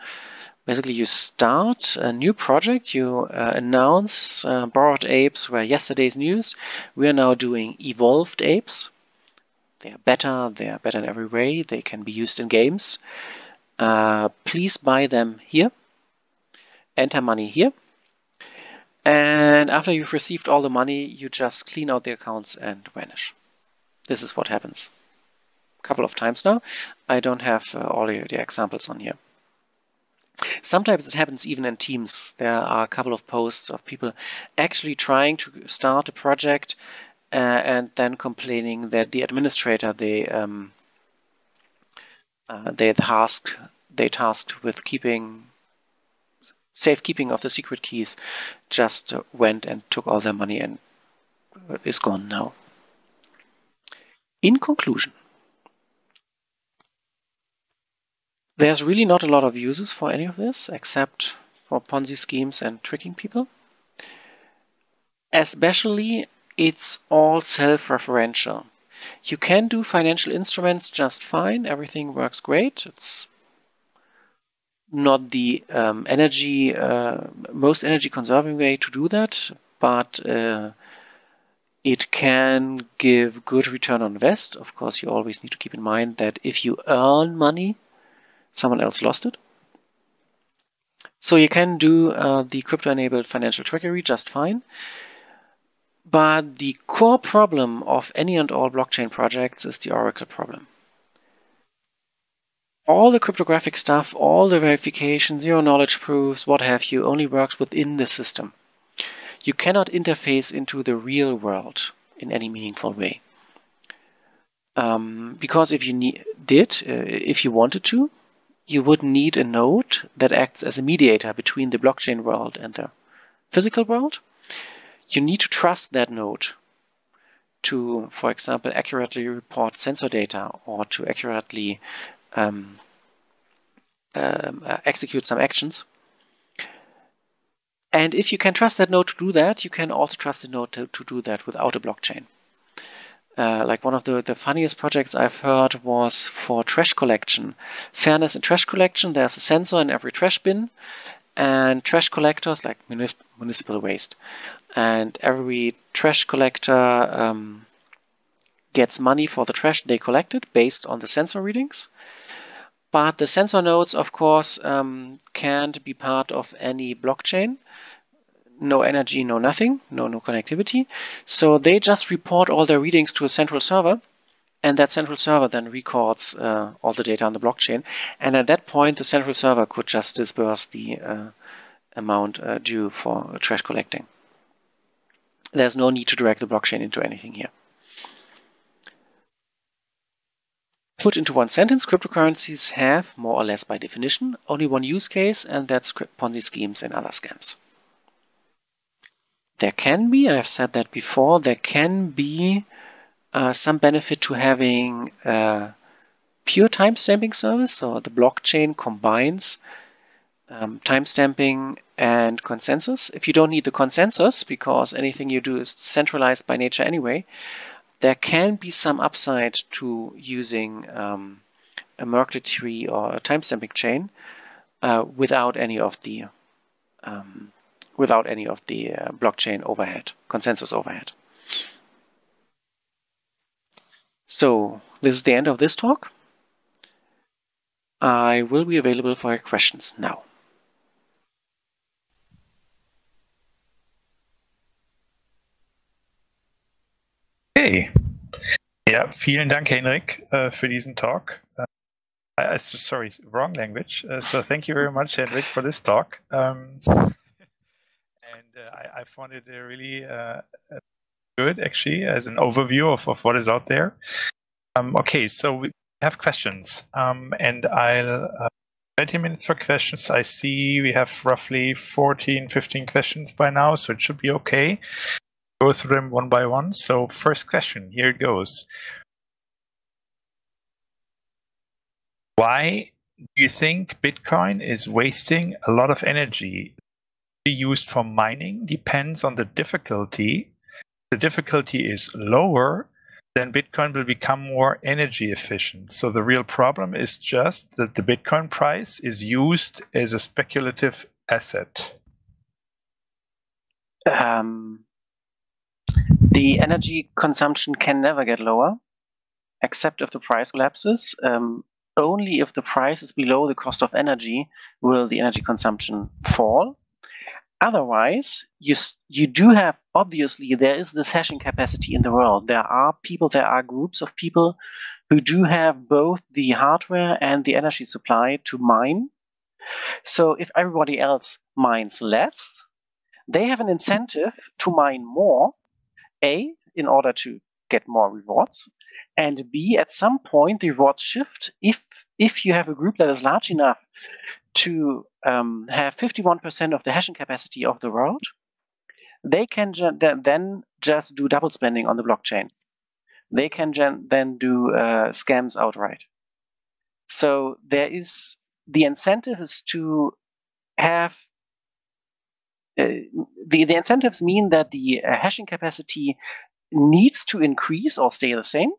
Basically, you start a new project, you uh, announce uh, Bored Apes were yesterday's news. We are now doing evolved apes. They are better, they are better in every way, they can be used in games. Uh, please buy them here. Enter money here. And after you've received all the money, you just clean out the accounts and vanish. This is what happens. Couple of times now. I don't have uh, all the, the examples on here. Sometimes it happens even in teams. There are a couple of posts of people actually trying to start a project uh, and then complaining that the administrator they um, uh, they tasked they tasked with keeping safekeeping of the secret keys just uh, went and took all their money and is gone now. In conclusion, there's really not a lot of uses for any of this, except for Ponzi schemes and tricking people. Especially, it's all self-referential. You can do financial instruments just fine. Everything works great. It's not the um, energy, uh, most energy-conserving way to do that, but uh, it can give good return on invest. Of course, you always need to keep in mind that if you earn money, someone else lost it. So you can do uh, the crypto-enabled financial trickery just fine. But the core problem of any and all blockchain projects is the Oracle problem. All the cryptographic stuff, all the verification, zero knowledge proofs, what have you, only works within the system. You cannot interface into the real world in any meaningful way. Um, because if you need, did, uh, if you wanted to, you would need a node that acts as a mediator between the blockchain world and the physical world. You need to trust that node to, for example, accurately report sensor data or to accurately um, um, uh, execute some actions. And if you can trust that node to do that, you can also trust the node to, to do that without a blockchain. Uh, like one of the, the funniest projects I've heard was for trash collection. Fairness in trash collection, there's a sensor in every trash bin, and trash collectors, like municipal waste. And every trash collector um, gets money for the trash they collected based on the sensor readings. But the sensor nodes, of course, um, can't be part of any blockchain. No energy, no nothing, no, no connectivity. So they just report all their readings to a central server, and that central server then records uh, all the data on the blockchain. And at that point, the central server could just disperse the uh, amount uh, due for trash collecting. There's no need to direct the blockchain into anything here. Put into one sentence, cryptocurrencies have, more or less by definition, only one use case, and that's Ponzi schemes and other scams. There can be, I've said that before, there can be uh, some benefit to having a pure timestamping service. So the blockchain combines um, timestamping and consensus. If you don't need the consensus, because anything you do is centralized by nature anyway, there can be some upside to using um, a Merkle tree or a timestamping chain uh, without any of the um, without any of the uh, blockchain overhead, consensus overhead. So this is the end of this talk. I will be available for your questions now. Okay. Ja, vielen Dank, Henryk, uh, für diesen Talk. Uh, I, sorry, wrong language. Uh, so thank you very much, Henryk, for this talk. Um, and uh, I, I found it uh, really uh, good, actually, as an overview of, of what is out there. Um, okay, so we have questions. Um, and I'll uh, twenty minutes for questions. I see we have roughly fourteen, fifteen questions by now, so it should be okay. Go through them one by one. So first question, here it goes. Why do you think Bitcoin is wasting a lot of energy? Be used for mining depends on the difficulty. The difficulty is lower, then Bitcoin will become more energy efficient. So the real problem is just that the Bitcoin price is used as a speculative asset. Um. The energy consumption can never get lower, except if the price collapses. Um, only if the price is below the cost of energy will the energy consumption fall. Otherwise, you, you do have, obviously, there is this hashing capacity in the world. There are people, there are groups of people who do have both the hardware and the energy supply to mine. So if everybody else mines less, they have an incentive to mine more, A, in order to get more rewards, and B, at some point the rewards shift. If if you have a group that is large enough to um, have fifty-one percent of the hashing capacity of the world, they can ju then just do double spending on the blockchain. They can then do uh, scams outright. So there is the incentive is to have. Uh, the, the incentives mean that the uh, hashing capacity needs to increase or stay the same,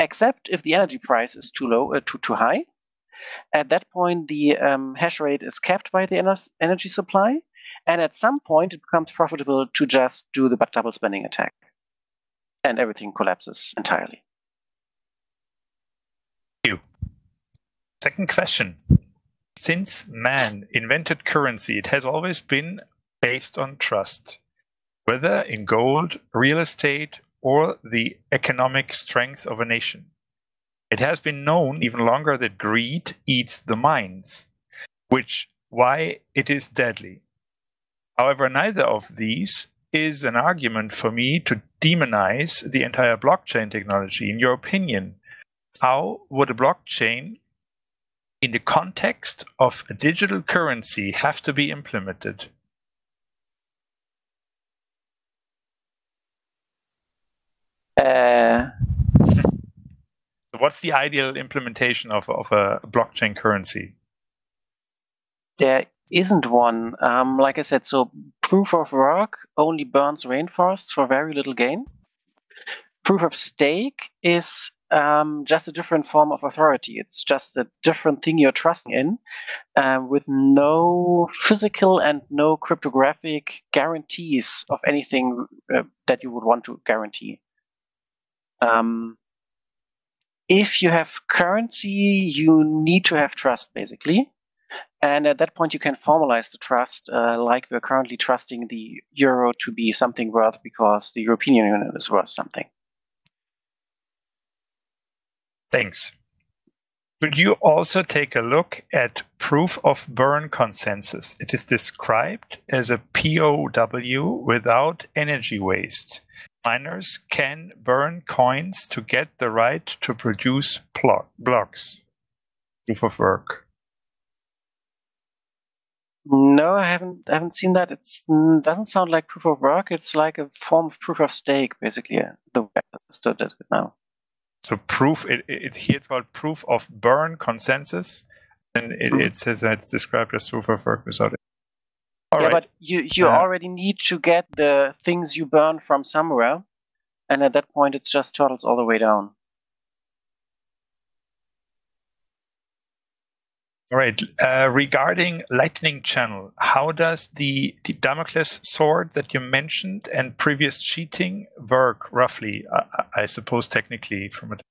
except if the energy price is too low, uh, too too high. At that point, the um, hash rate is capped by the energy supply, and at some point, it becomes profitable to just do the double spending attack, and everything collapses entirely. Thank you. Second question: since man invented currency, it has always been based on trust, whether in gold, real estate, or the economic strength of a nation. It has been known even longer that greed eats the minds, which why it is deadly. However, neither of these is an argument for me to demonize the entire blockchain technology. In your opinion, how would a blockchain in the context of a digital currency have to be implemented? Uh, so what's the ideal implementation of, of a blockchain currency? There isn't one. Um, like I said, so proof of work only burns rainforests for very little gain. Proof of stake is um, just a different form of authority. It's just a different thing you're trusting in, uh, with no physical and no cryptographic guarantees of anything uh, that you would want to guarantee. Um, if you have currency, you need to have trust, basically. And at that point, you can formalize the trust, uh, like we're currently trusting the euro to be something worth because the European Union is worth something. Thanks. Would you also take a look at proof of burn consensus? It is described as a P O W without energy waste. Miners can burn coins to get the right to produce blocks. Proof of work. No, I haven't. I haven't seen that. It doesn't sound like proof of work. It's like a form of proof of stake, basically. The way I understood it now. So proof. It, it here it's called proof of burn consensus, and it, mm. it says that it's described as proof of work without it. All yeah, right. But you you uh, already need to get the things you burn from somewhere, and at that point, it's just turtles all the way down. All right. Uh, regarding Lightning Channel, how does the, the Damocles sword that you mentioned and previous cheating work roughly? I, I suppose technically from it.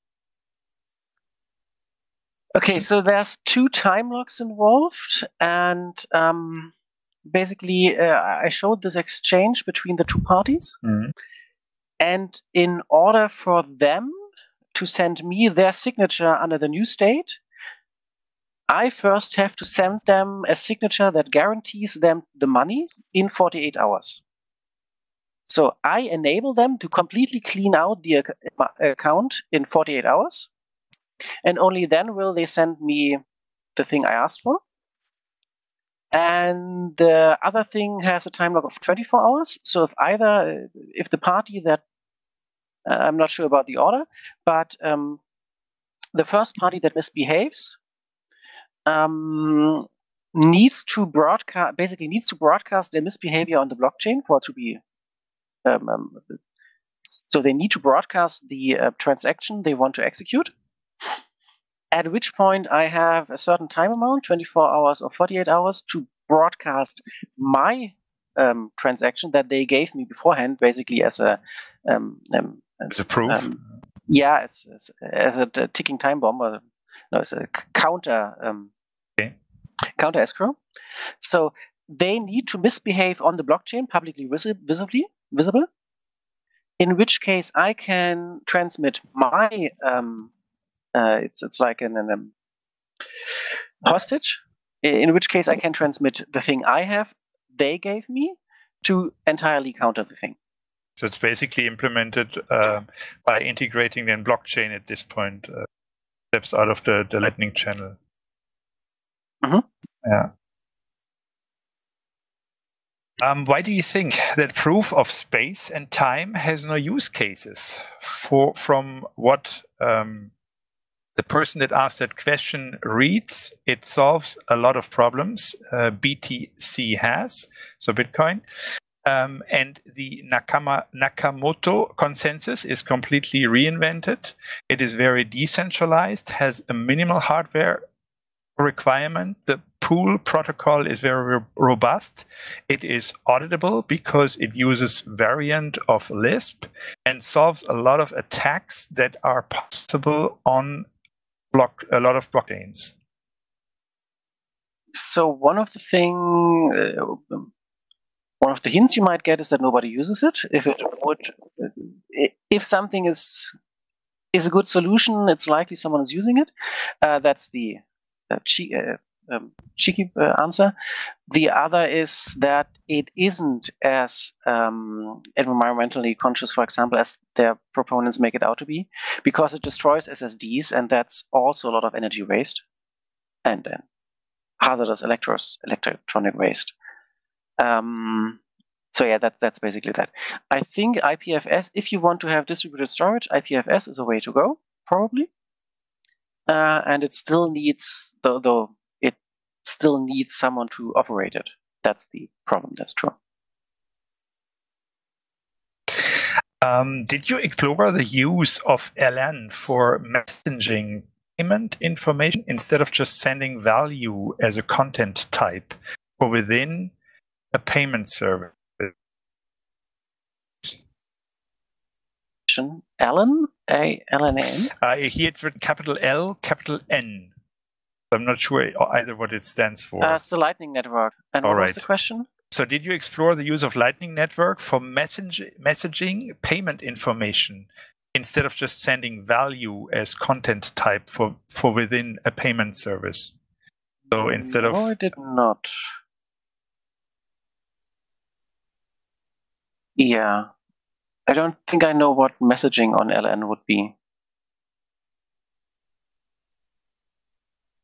Okay, so there's two time locks involved, and um, basically uh, I showed this exchange between the two parties, mm-hmm. and in order for them to send me their signature under the new state, I first have to send them a signature that guarantees them the money in forty-eight hours. So I enable them to completely clean out the account in forty-eight hours, and only then will they send me the thing I asked for. And the other thing has a time lock of twenty-four hours. So if either, if the party that, uh, I'm not sure about the order, but um, the first party that misbehaves Um, needs to broadcast, basically needs to broadcast their misbehavior on the blockchain for it to be. Um, um, so they need to broadcast the uh, transaction they want to execute. At which point, I have a certain time amount, twenty-four hours or forty-eight hours, to broadcast my um, transaction that they gave me beforehand, basically as a um, um, as a proof. Um, yeah, as, as, as a, a ticking time bomb. Or, no, it's a counter um, okay. counter escrow. So they need to misbehave on the blockchain, publicly visi visibly visible. In which case, I can transmit my um, uh, it's it's like an, an um, hostage. In which case, I can transmit the thing I have they gave me to entirely counter the thing. So it's basically implemented uh, by integrating in blockchain at this point. Uh. Steps out of the, the Lightning Channel. Mm-hmm. Yeah. Um, why do you think that proof of space and time has no use cases? For from what um, the person that asked that question reads, it solves a lot of problems uh, B T C has, so Bitcoin. Um, and the Nakama, Nakamoto consensus is completely reinvented. It is very decentralized, has a minimal hardware requirement. The pool protocol is very robust. It is auditable because it uses variant of Lisp and solves a lot of attacks that are possible on block, a lot of blockchains. So one of the things... Uh, One of the hints you might get is that nobody uses it. If it would, if something is is a good solution, it's likely someone is using it. Uh, that's the uh, che uh, um, cheeky uh, answer. The other is that it isn't as um, environmentally conscious, for example, as their proponents make it out to be, because it destroys S S Ds, and that's also a lot of energy waste and uh, hazardous electros electronic waste. Um, so yeah, that's that's basically that. I think I P F S, if you want to have distributed storage, I P F S is a way to go, probably. Uh, and it still needs, though, though it still needs someone to operate it. That's the problem. That's true. Um, did you explore the use of L N for messaging payment information instead of just sending value as a content type or within a payment service? Alan? A L N N? Uh, here it's written capital L, capital N. I'm not sure either what it stands for. Uh, it's the Lightning Network. And what was the question? So did you explore the use of Lightning Network for message messaging payment information instead of just sending value as content type for, for within a payment service? So instead of... No, I did not. Yeah. I don't think I know what messaging on L N would be.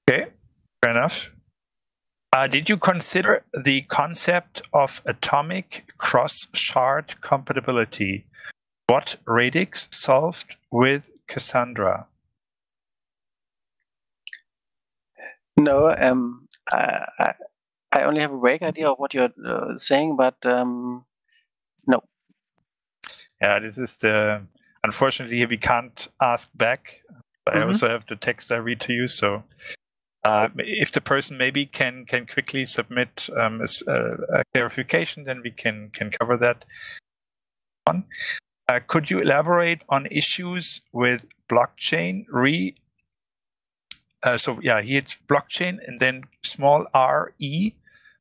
Okay, fair enough. Uh, did you consider the concept of atomic cross-shard compatibility? What Radix solved with Cassandra? No, um, I, I only have a vague idea of what you're uh, saying, but um, no. Yeah, this is the... Unfortunately, we can't ask back. I mm-hmm. also have the text I read to you, so... Uh, if the person maybe can can quickly submit um, a, a clarification, then we can can cover that. On uh, could you elaborate on issues with blockchain re? Uh, so yeah, here it's blockchain and then small r e.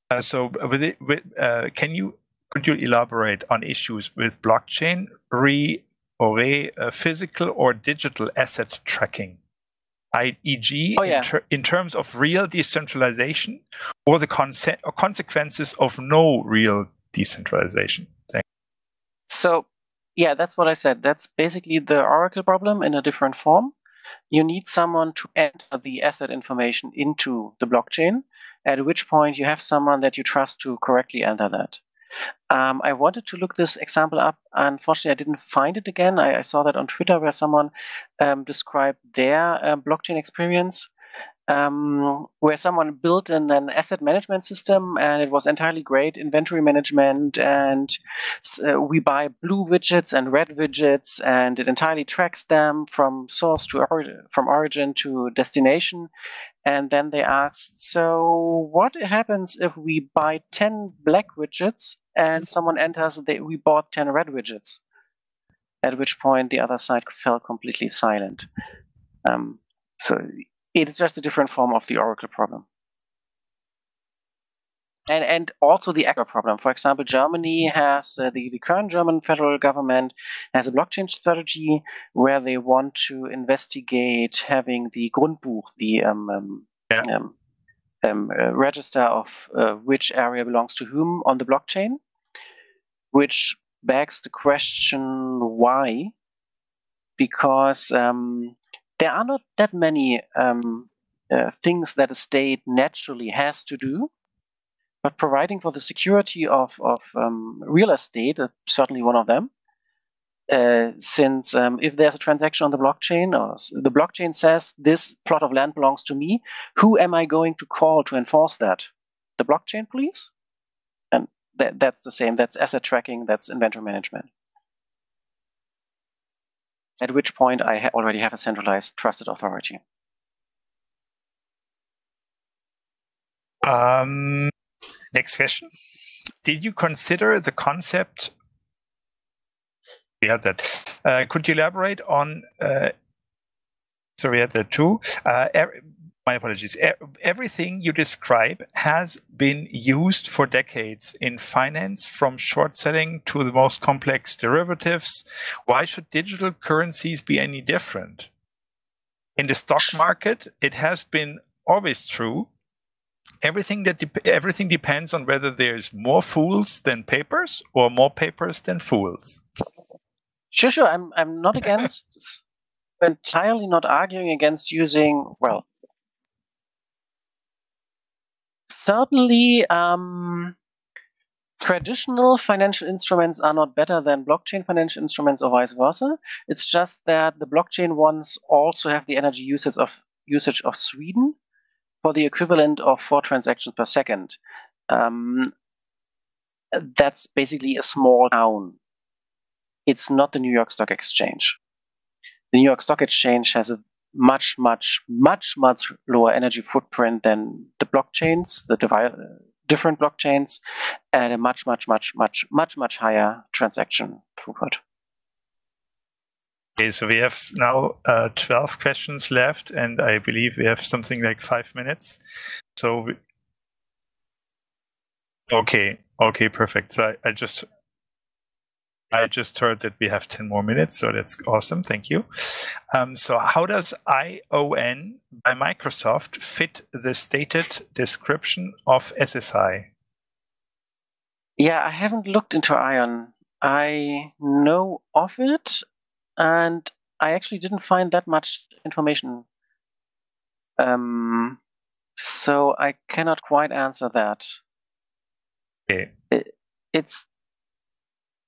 Uh, so with it, with uh, can you could you elaborate on issues with blockchain re or re uh, physical or digital asset tracking? I E G oh, yeah. in, ter in terms of real decentralization or the conse or consequences of no real decentralization. Thank you. So, yeah, that's what I said. That's basically the Oracle problem in a different form. You need someone to enter the asset information into the blockchain, at which point you have someone that you trust to correctly enter that. Um, I wanted to look this example up. Unfortunately, I didn't find it again. I, I saw that on Twitter where someone um, described their uh, blockchain experience um, where someone built an, an asset management system and it was entirely great inventory management and uh, we buy blue widgets and red widgets and it entirely tracks them from source to or from origin to destination. And then they asked, so what happens if we buy ten black widgets and someone enters that we bought ten red widgets? At which point the other side fell completely silent. Um, so it's just a different form of the Oracle problem. And, and also the actor problem. For example, Germany has, uh, the, the current German federal government has a blockchain strategy where they want to investigate having the Grundbuch, the um, um, yeah. um, um, uh, register of uh, which area belongs to whom on the blockchain, which begs the question why, because um, there are not that many um, uh, things that a state naturally has to do. But providing for the security of, of um, real estate, uh, certainly one of them, uh, since um, if there's a transaction on the blockchain, or the blockchain says this plot of land belongs to me, who am I going to call to enforce that? The blockchain, please? And th that's the same. That's asset tracking. That's inventory management. At which point I ha already have a centralized trusted authority. Um... Next question. Did you consider the concept? We had that. Uh, could you elaborate on? Uh, so we had that too. Uh, every, my apologies. E everything you describe has been used for decades in finance, from short selling to the most complex derivatives. Why should digital currencies be any different? In the stock market, it has been always true. Everything that de everything depends on whether there's more fools than papers or more papers than fools. Sure, sure. I'm I'm not against, entirely not arguing against using. Well, certainly, um, traditional financial instruments are not better than blockchain financial instruments or vice versa. It's just that the blockchain ones also have the energy usage of usage of Sweden. For the equivalent of four transactions per second. Um, that's basically a small town it's not the New York Stock Exchange. The New York Stock Exchange has a much, much, much, much lower energy footprint than the blockchains, the device, different blockchains, and a much, much, much, much, much, much higher transaction throughput. Okay, so we have now uh, twelve questions left, and I believe we have something like five minutes. So, we... okay, okay, perfect. So I, I just, I just heard that we have ten more minutes, so that's awesome. Thank you. Um, so, how does I O N by Microsoft fit the stated description of S S I? Yeah, I haven't looked into I O N. I know of it. And I actually didn't find that much information. Um, so I cannot quite answer that. Okay. It, it's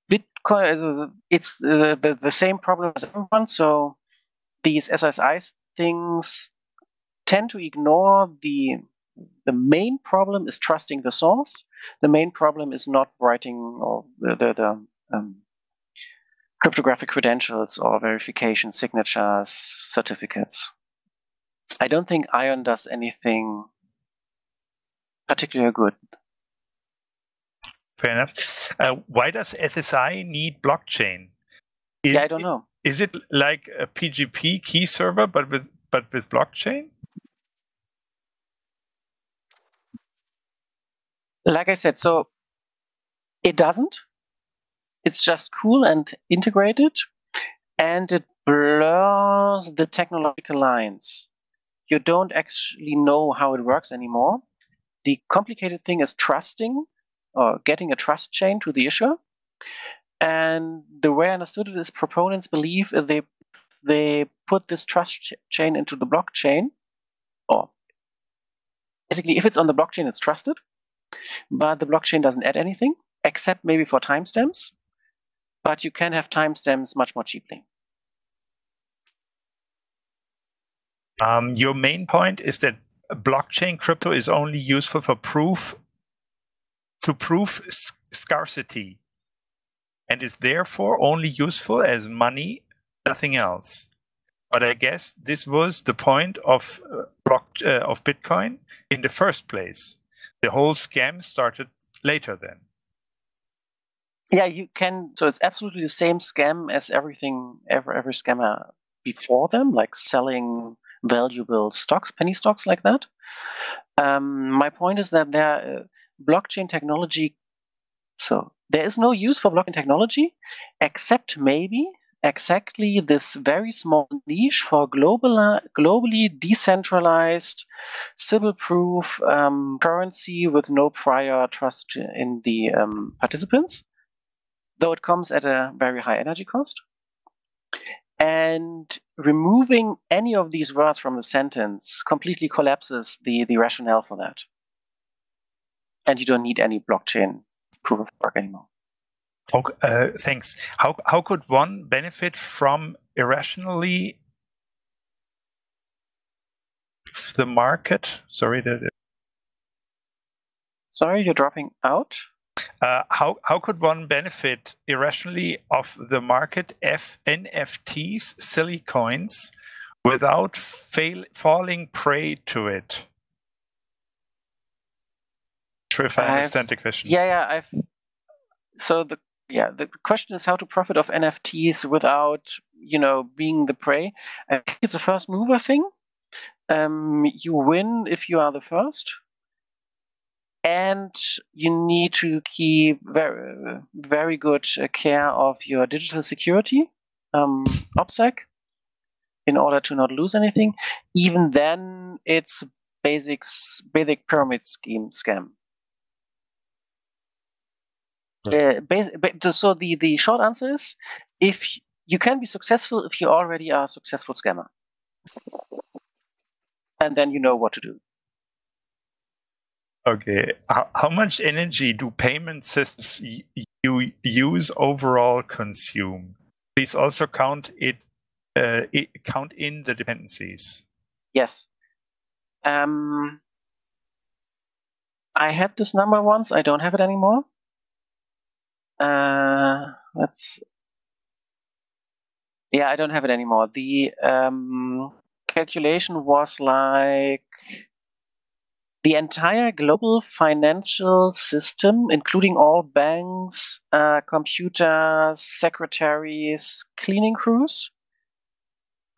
Bitcoin, it's the, the, the same problem as everyone. So these S S I things tend to ignore the, the main problem is trusting the source. The main problem is not writing or the, the, the um, cryptographic credentials or verification signatures, certificates. I don't think I O N does anything particularly good. Fair enough. Uh, why does S S I need blockchain? Is, yeah, I don't know. Is it like a P G P key server, but with but with blockchain? Like I said, so it doesn't. It's just cool and integrated, and it blurs the technological lines. You don't actually know how it works anymore. The complicated thing is trusting or getting a trust chain to the issuer. And the way I understood it is proponents believe if they, they put this trust chain into the blockchain, or basically if it's on the blockchain, it's trusted, but the blockchain doesn't add anything except maybe for timestamps. But you can have timestamps much more cheaply. Um, your main point is that blockchain crypto is only useful for proof to prove sc scarcity, and is therefore only useful as money, nothing else. But I guess this was the point of uh, block uh, of Bitcoin in the first place. The whole scam started later then. Yeah, you can. So it's absolutely the same scam as everything, every, every scammer before them, like selling valuable stocks, penny stocks like that. Um, my point is that there, uh, blockchain technology, so there is no use for blockchain technology, except maybe exactly this very small niche for global, globally decentralized, civil proof um, currency with no prior trust in the um, participants. Though it comes at a very high energy cost. And removing any of these words from the sentence completely collapses the, the rationale for that. And you don't need any blockchain proof of work anymore. Okay, uh, thanks. How, how could one benefit from irrationally the market? Sorry, that Sorry, you're dropping out. Uh, how, how could one benefit irrationally of the market F N F Ts, silly coins, without fail, falling prey to it? Not sure if I I've, understand the question. Yeah, yeah. I've, so the yeah the question is how to profit of N F Ts without you know being the prey. I think it's a first mover thing. Um, you win if you are the first. And you need to keep very, very good care of your digital security, um, OPSEC, in order to not lose anything. Even then, it's basics, basic pyramid scheme scam. Okay. Uh, basic, so the, the short answer is, if you can be successful if you already are a successful scammer. And then you know what to do. Okay. How, how much energy do payment systems you use overall consume? Please also count it, uh, it count in the dependencies. Yes. Um, I had this number once. I don't have it anymore. Uh, let's Yeah, I don't have it anymore. The um, calculation was like the entire global financial system, including all banks, uh, computers, secretaries, cleaning crews,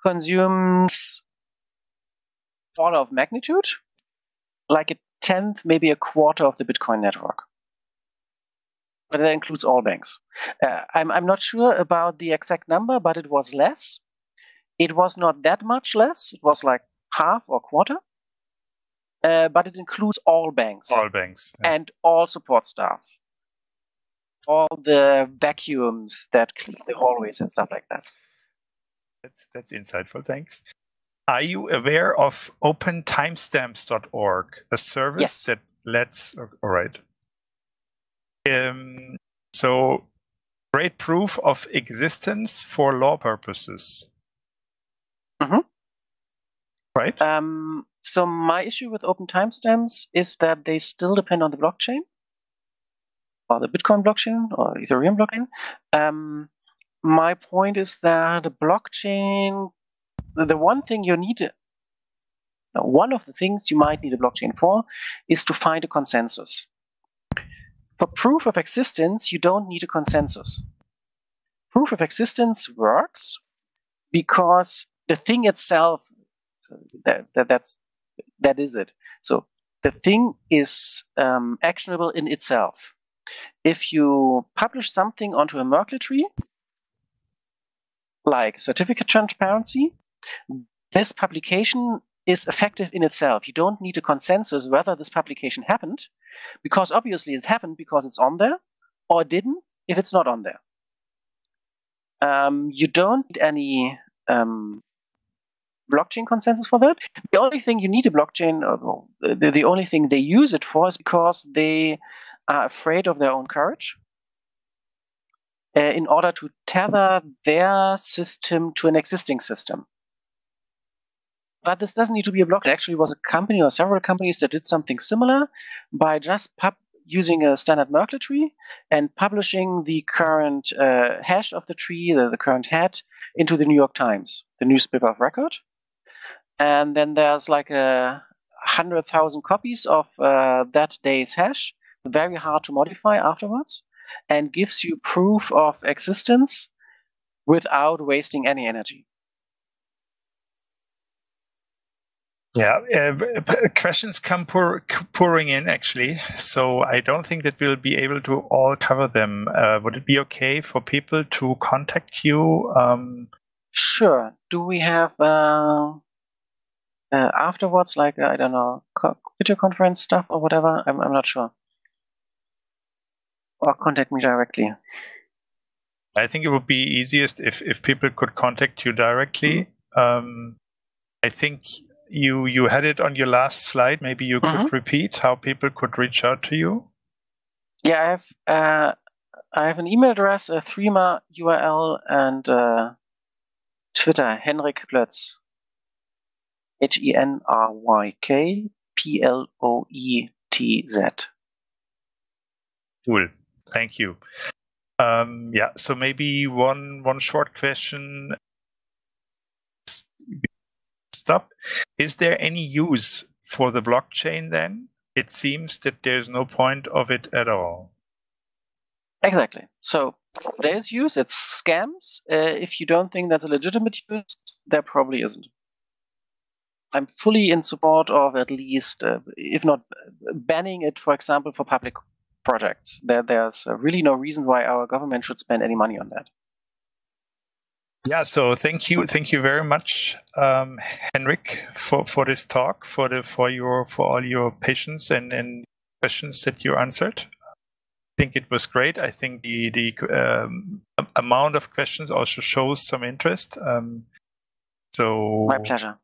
consumes order of magnitude, like a tenth, maybe a quarter of the Bitcoin network. But that includes all banks. Uh, I'm, I'm not sure about the exact number, but it was less. It was not that much less. It was like half or quarter. Uh, but it includes all banks. All banks. Yeah. And all support staff. All the vacuums that clean the hallways and stuff like that. That's, that's insightful. Thanks. Are you aware of open timestamps dot org, a service yes. that lets... All right. Um, so, great proof of existence for law purposes. Mm-hmm. Right? Um, so, my issue with open timestamps is that they still depend on the blockchain, or the Bitcoin blockchain, or Ethereum blockchain. Um, my point is that the blockchain... The one thing you need, one of the things you might need a blockchain for, is to find a consensus. For proof of existence, you don't need a consensus. Proof of existence works because the thing itself, that, that, that's, that is it. So the thing is um, actionable in itself. If you publish something onto a Merkle tree, like certificate transparency, this publication is effective in itself. You don't need a consensus whether this publication happened, because obviously it happened because it's on there, or it didn't if it's not on there. Um, you don't need any um, blockchain consensus for that. The only thing you need a blockchain, or the, the only thing they use it for, is because they are afraid of their own courage. Uh, in order to tether their system to an existing system. But this doesn't need to be a blockchain. It actually was a company or several companies that did something similar by just pub using a standard Merkle tree and publishing the current uh, hash of the tree, the, the current head, into the New York Times, the newspaper of record. And then there's like a hundred thousand copies of uh, that day's hash. It's very hard to modify afterwards, and gives you proof of existence without wasting any energy. Yeah, uh, questions come pour, pouring in, actually. So I don't think that we'll be able to all cover them. Uh, would it be okay for people to contact you? Um, sure. Do we have uh, uh, afterwards, like, I don't know, co video conference stuff or whatever? I'm, I'm not sure. Or contact me directly. I think it would be easiest if, if people could contact you directly. Mm-hmm. um, I think you you had it on your last slide. Maybe you mm-hmm. could repeat how people could reach out to you. Yeah, I have uh, I have an email address, a Threema U R L, and uh, Twitter, Henryk Plötz. H E N R Y K P L O E T Z. Cool. Thank you. Um, yeah, so maybe one one short question. Stop. Is there any use for the blockchain then? It seems that there's no point of it at all. Exactly. So there's use. It's scams. Uh, if you don't think that's a legitimate use, there probably isn't. I'm fully in support of at least, uh, if not banning it, for example, for public projects. There, there's really no reason why our government should spend any money on that. Yeah, so thank you, thank you very much, um, Henryk, for for this talk, for the for your for all your patience and and questions that you answered. I think it was great. I think the the um, amount of questions also shows some interest. Um, so my pleasure.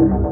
Thank you.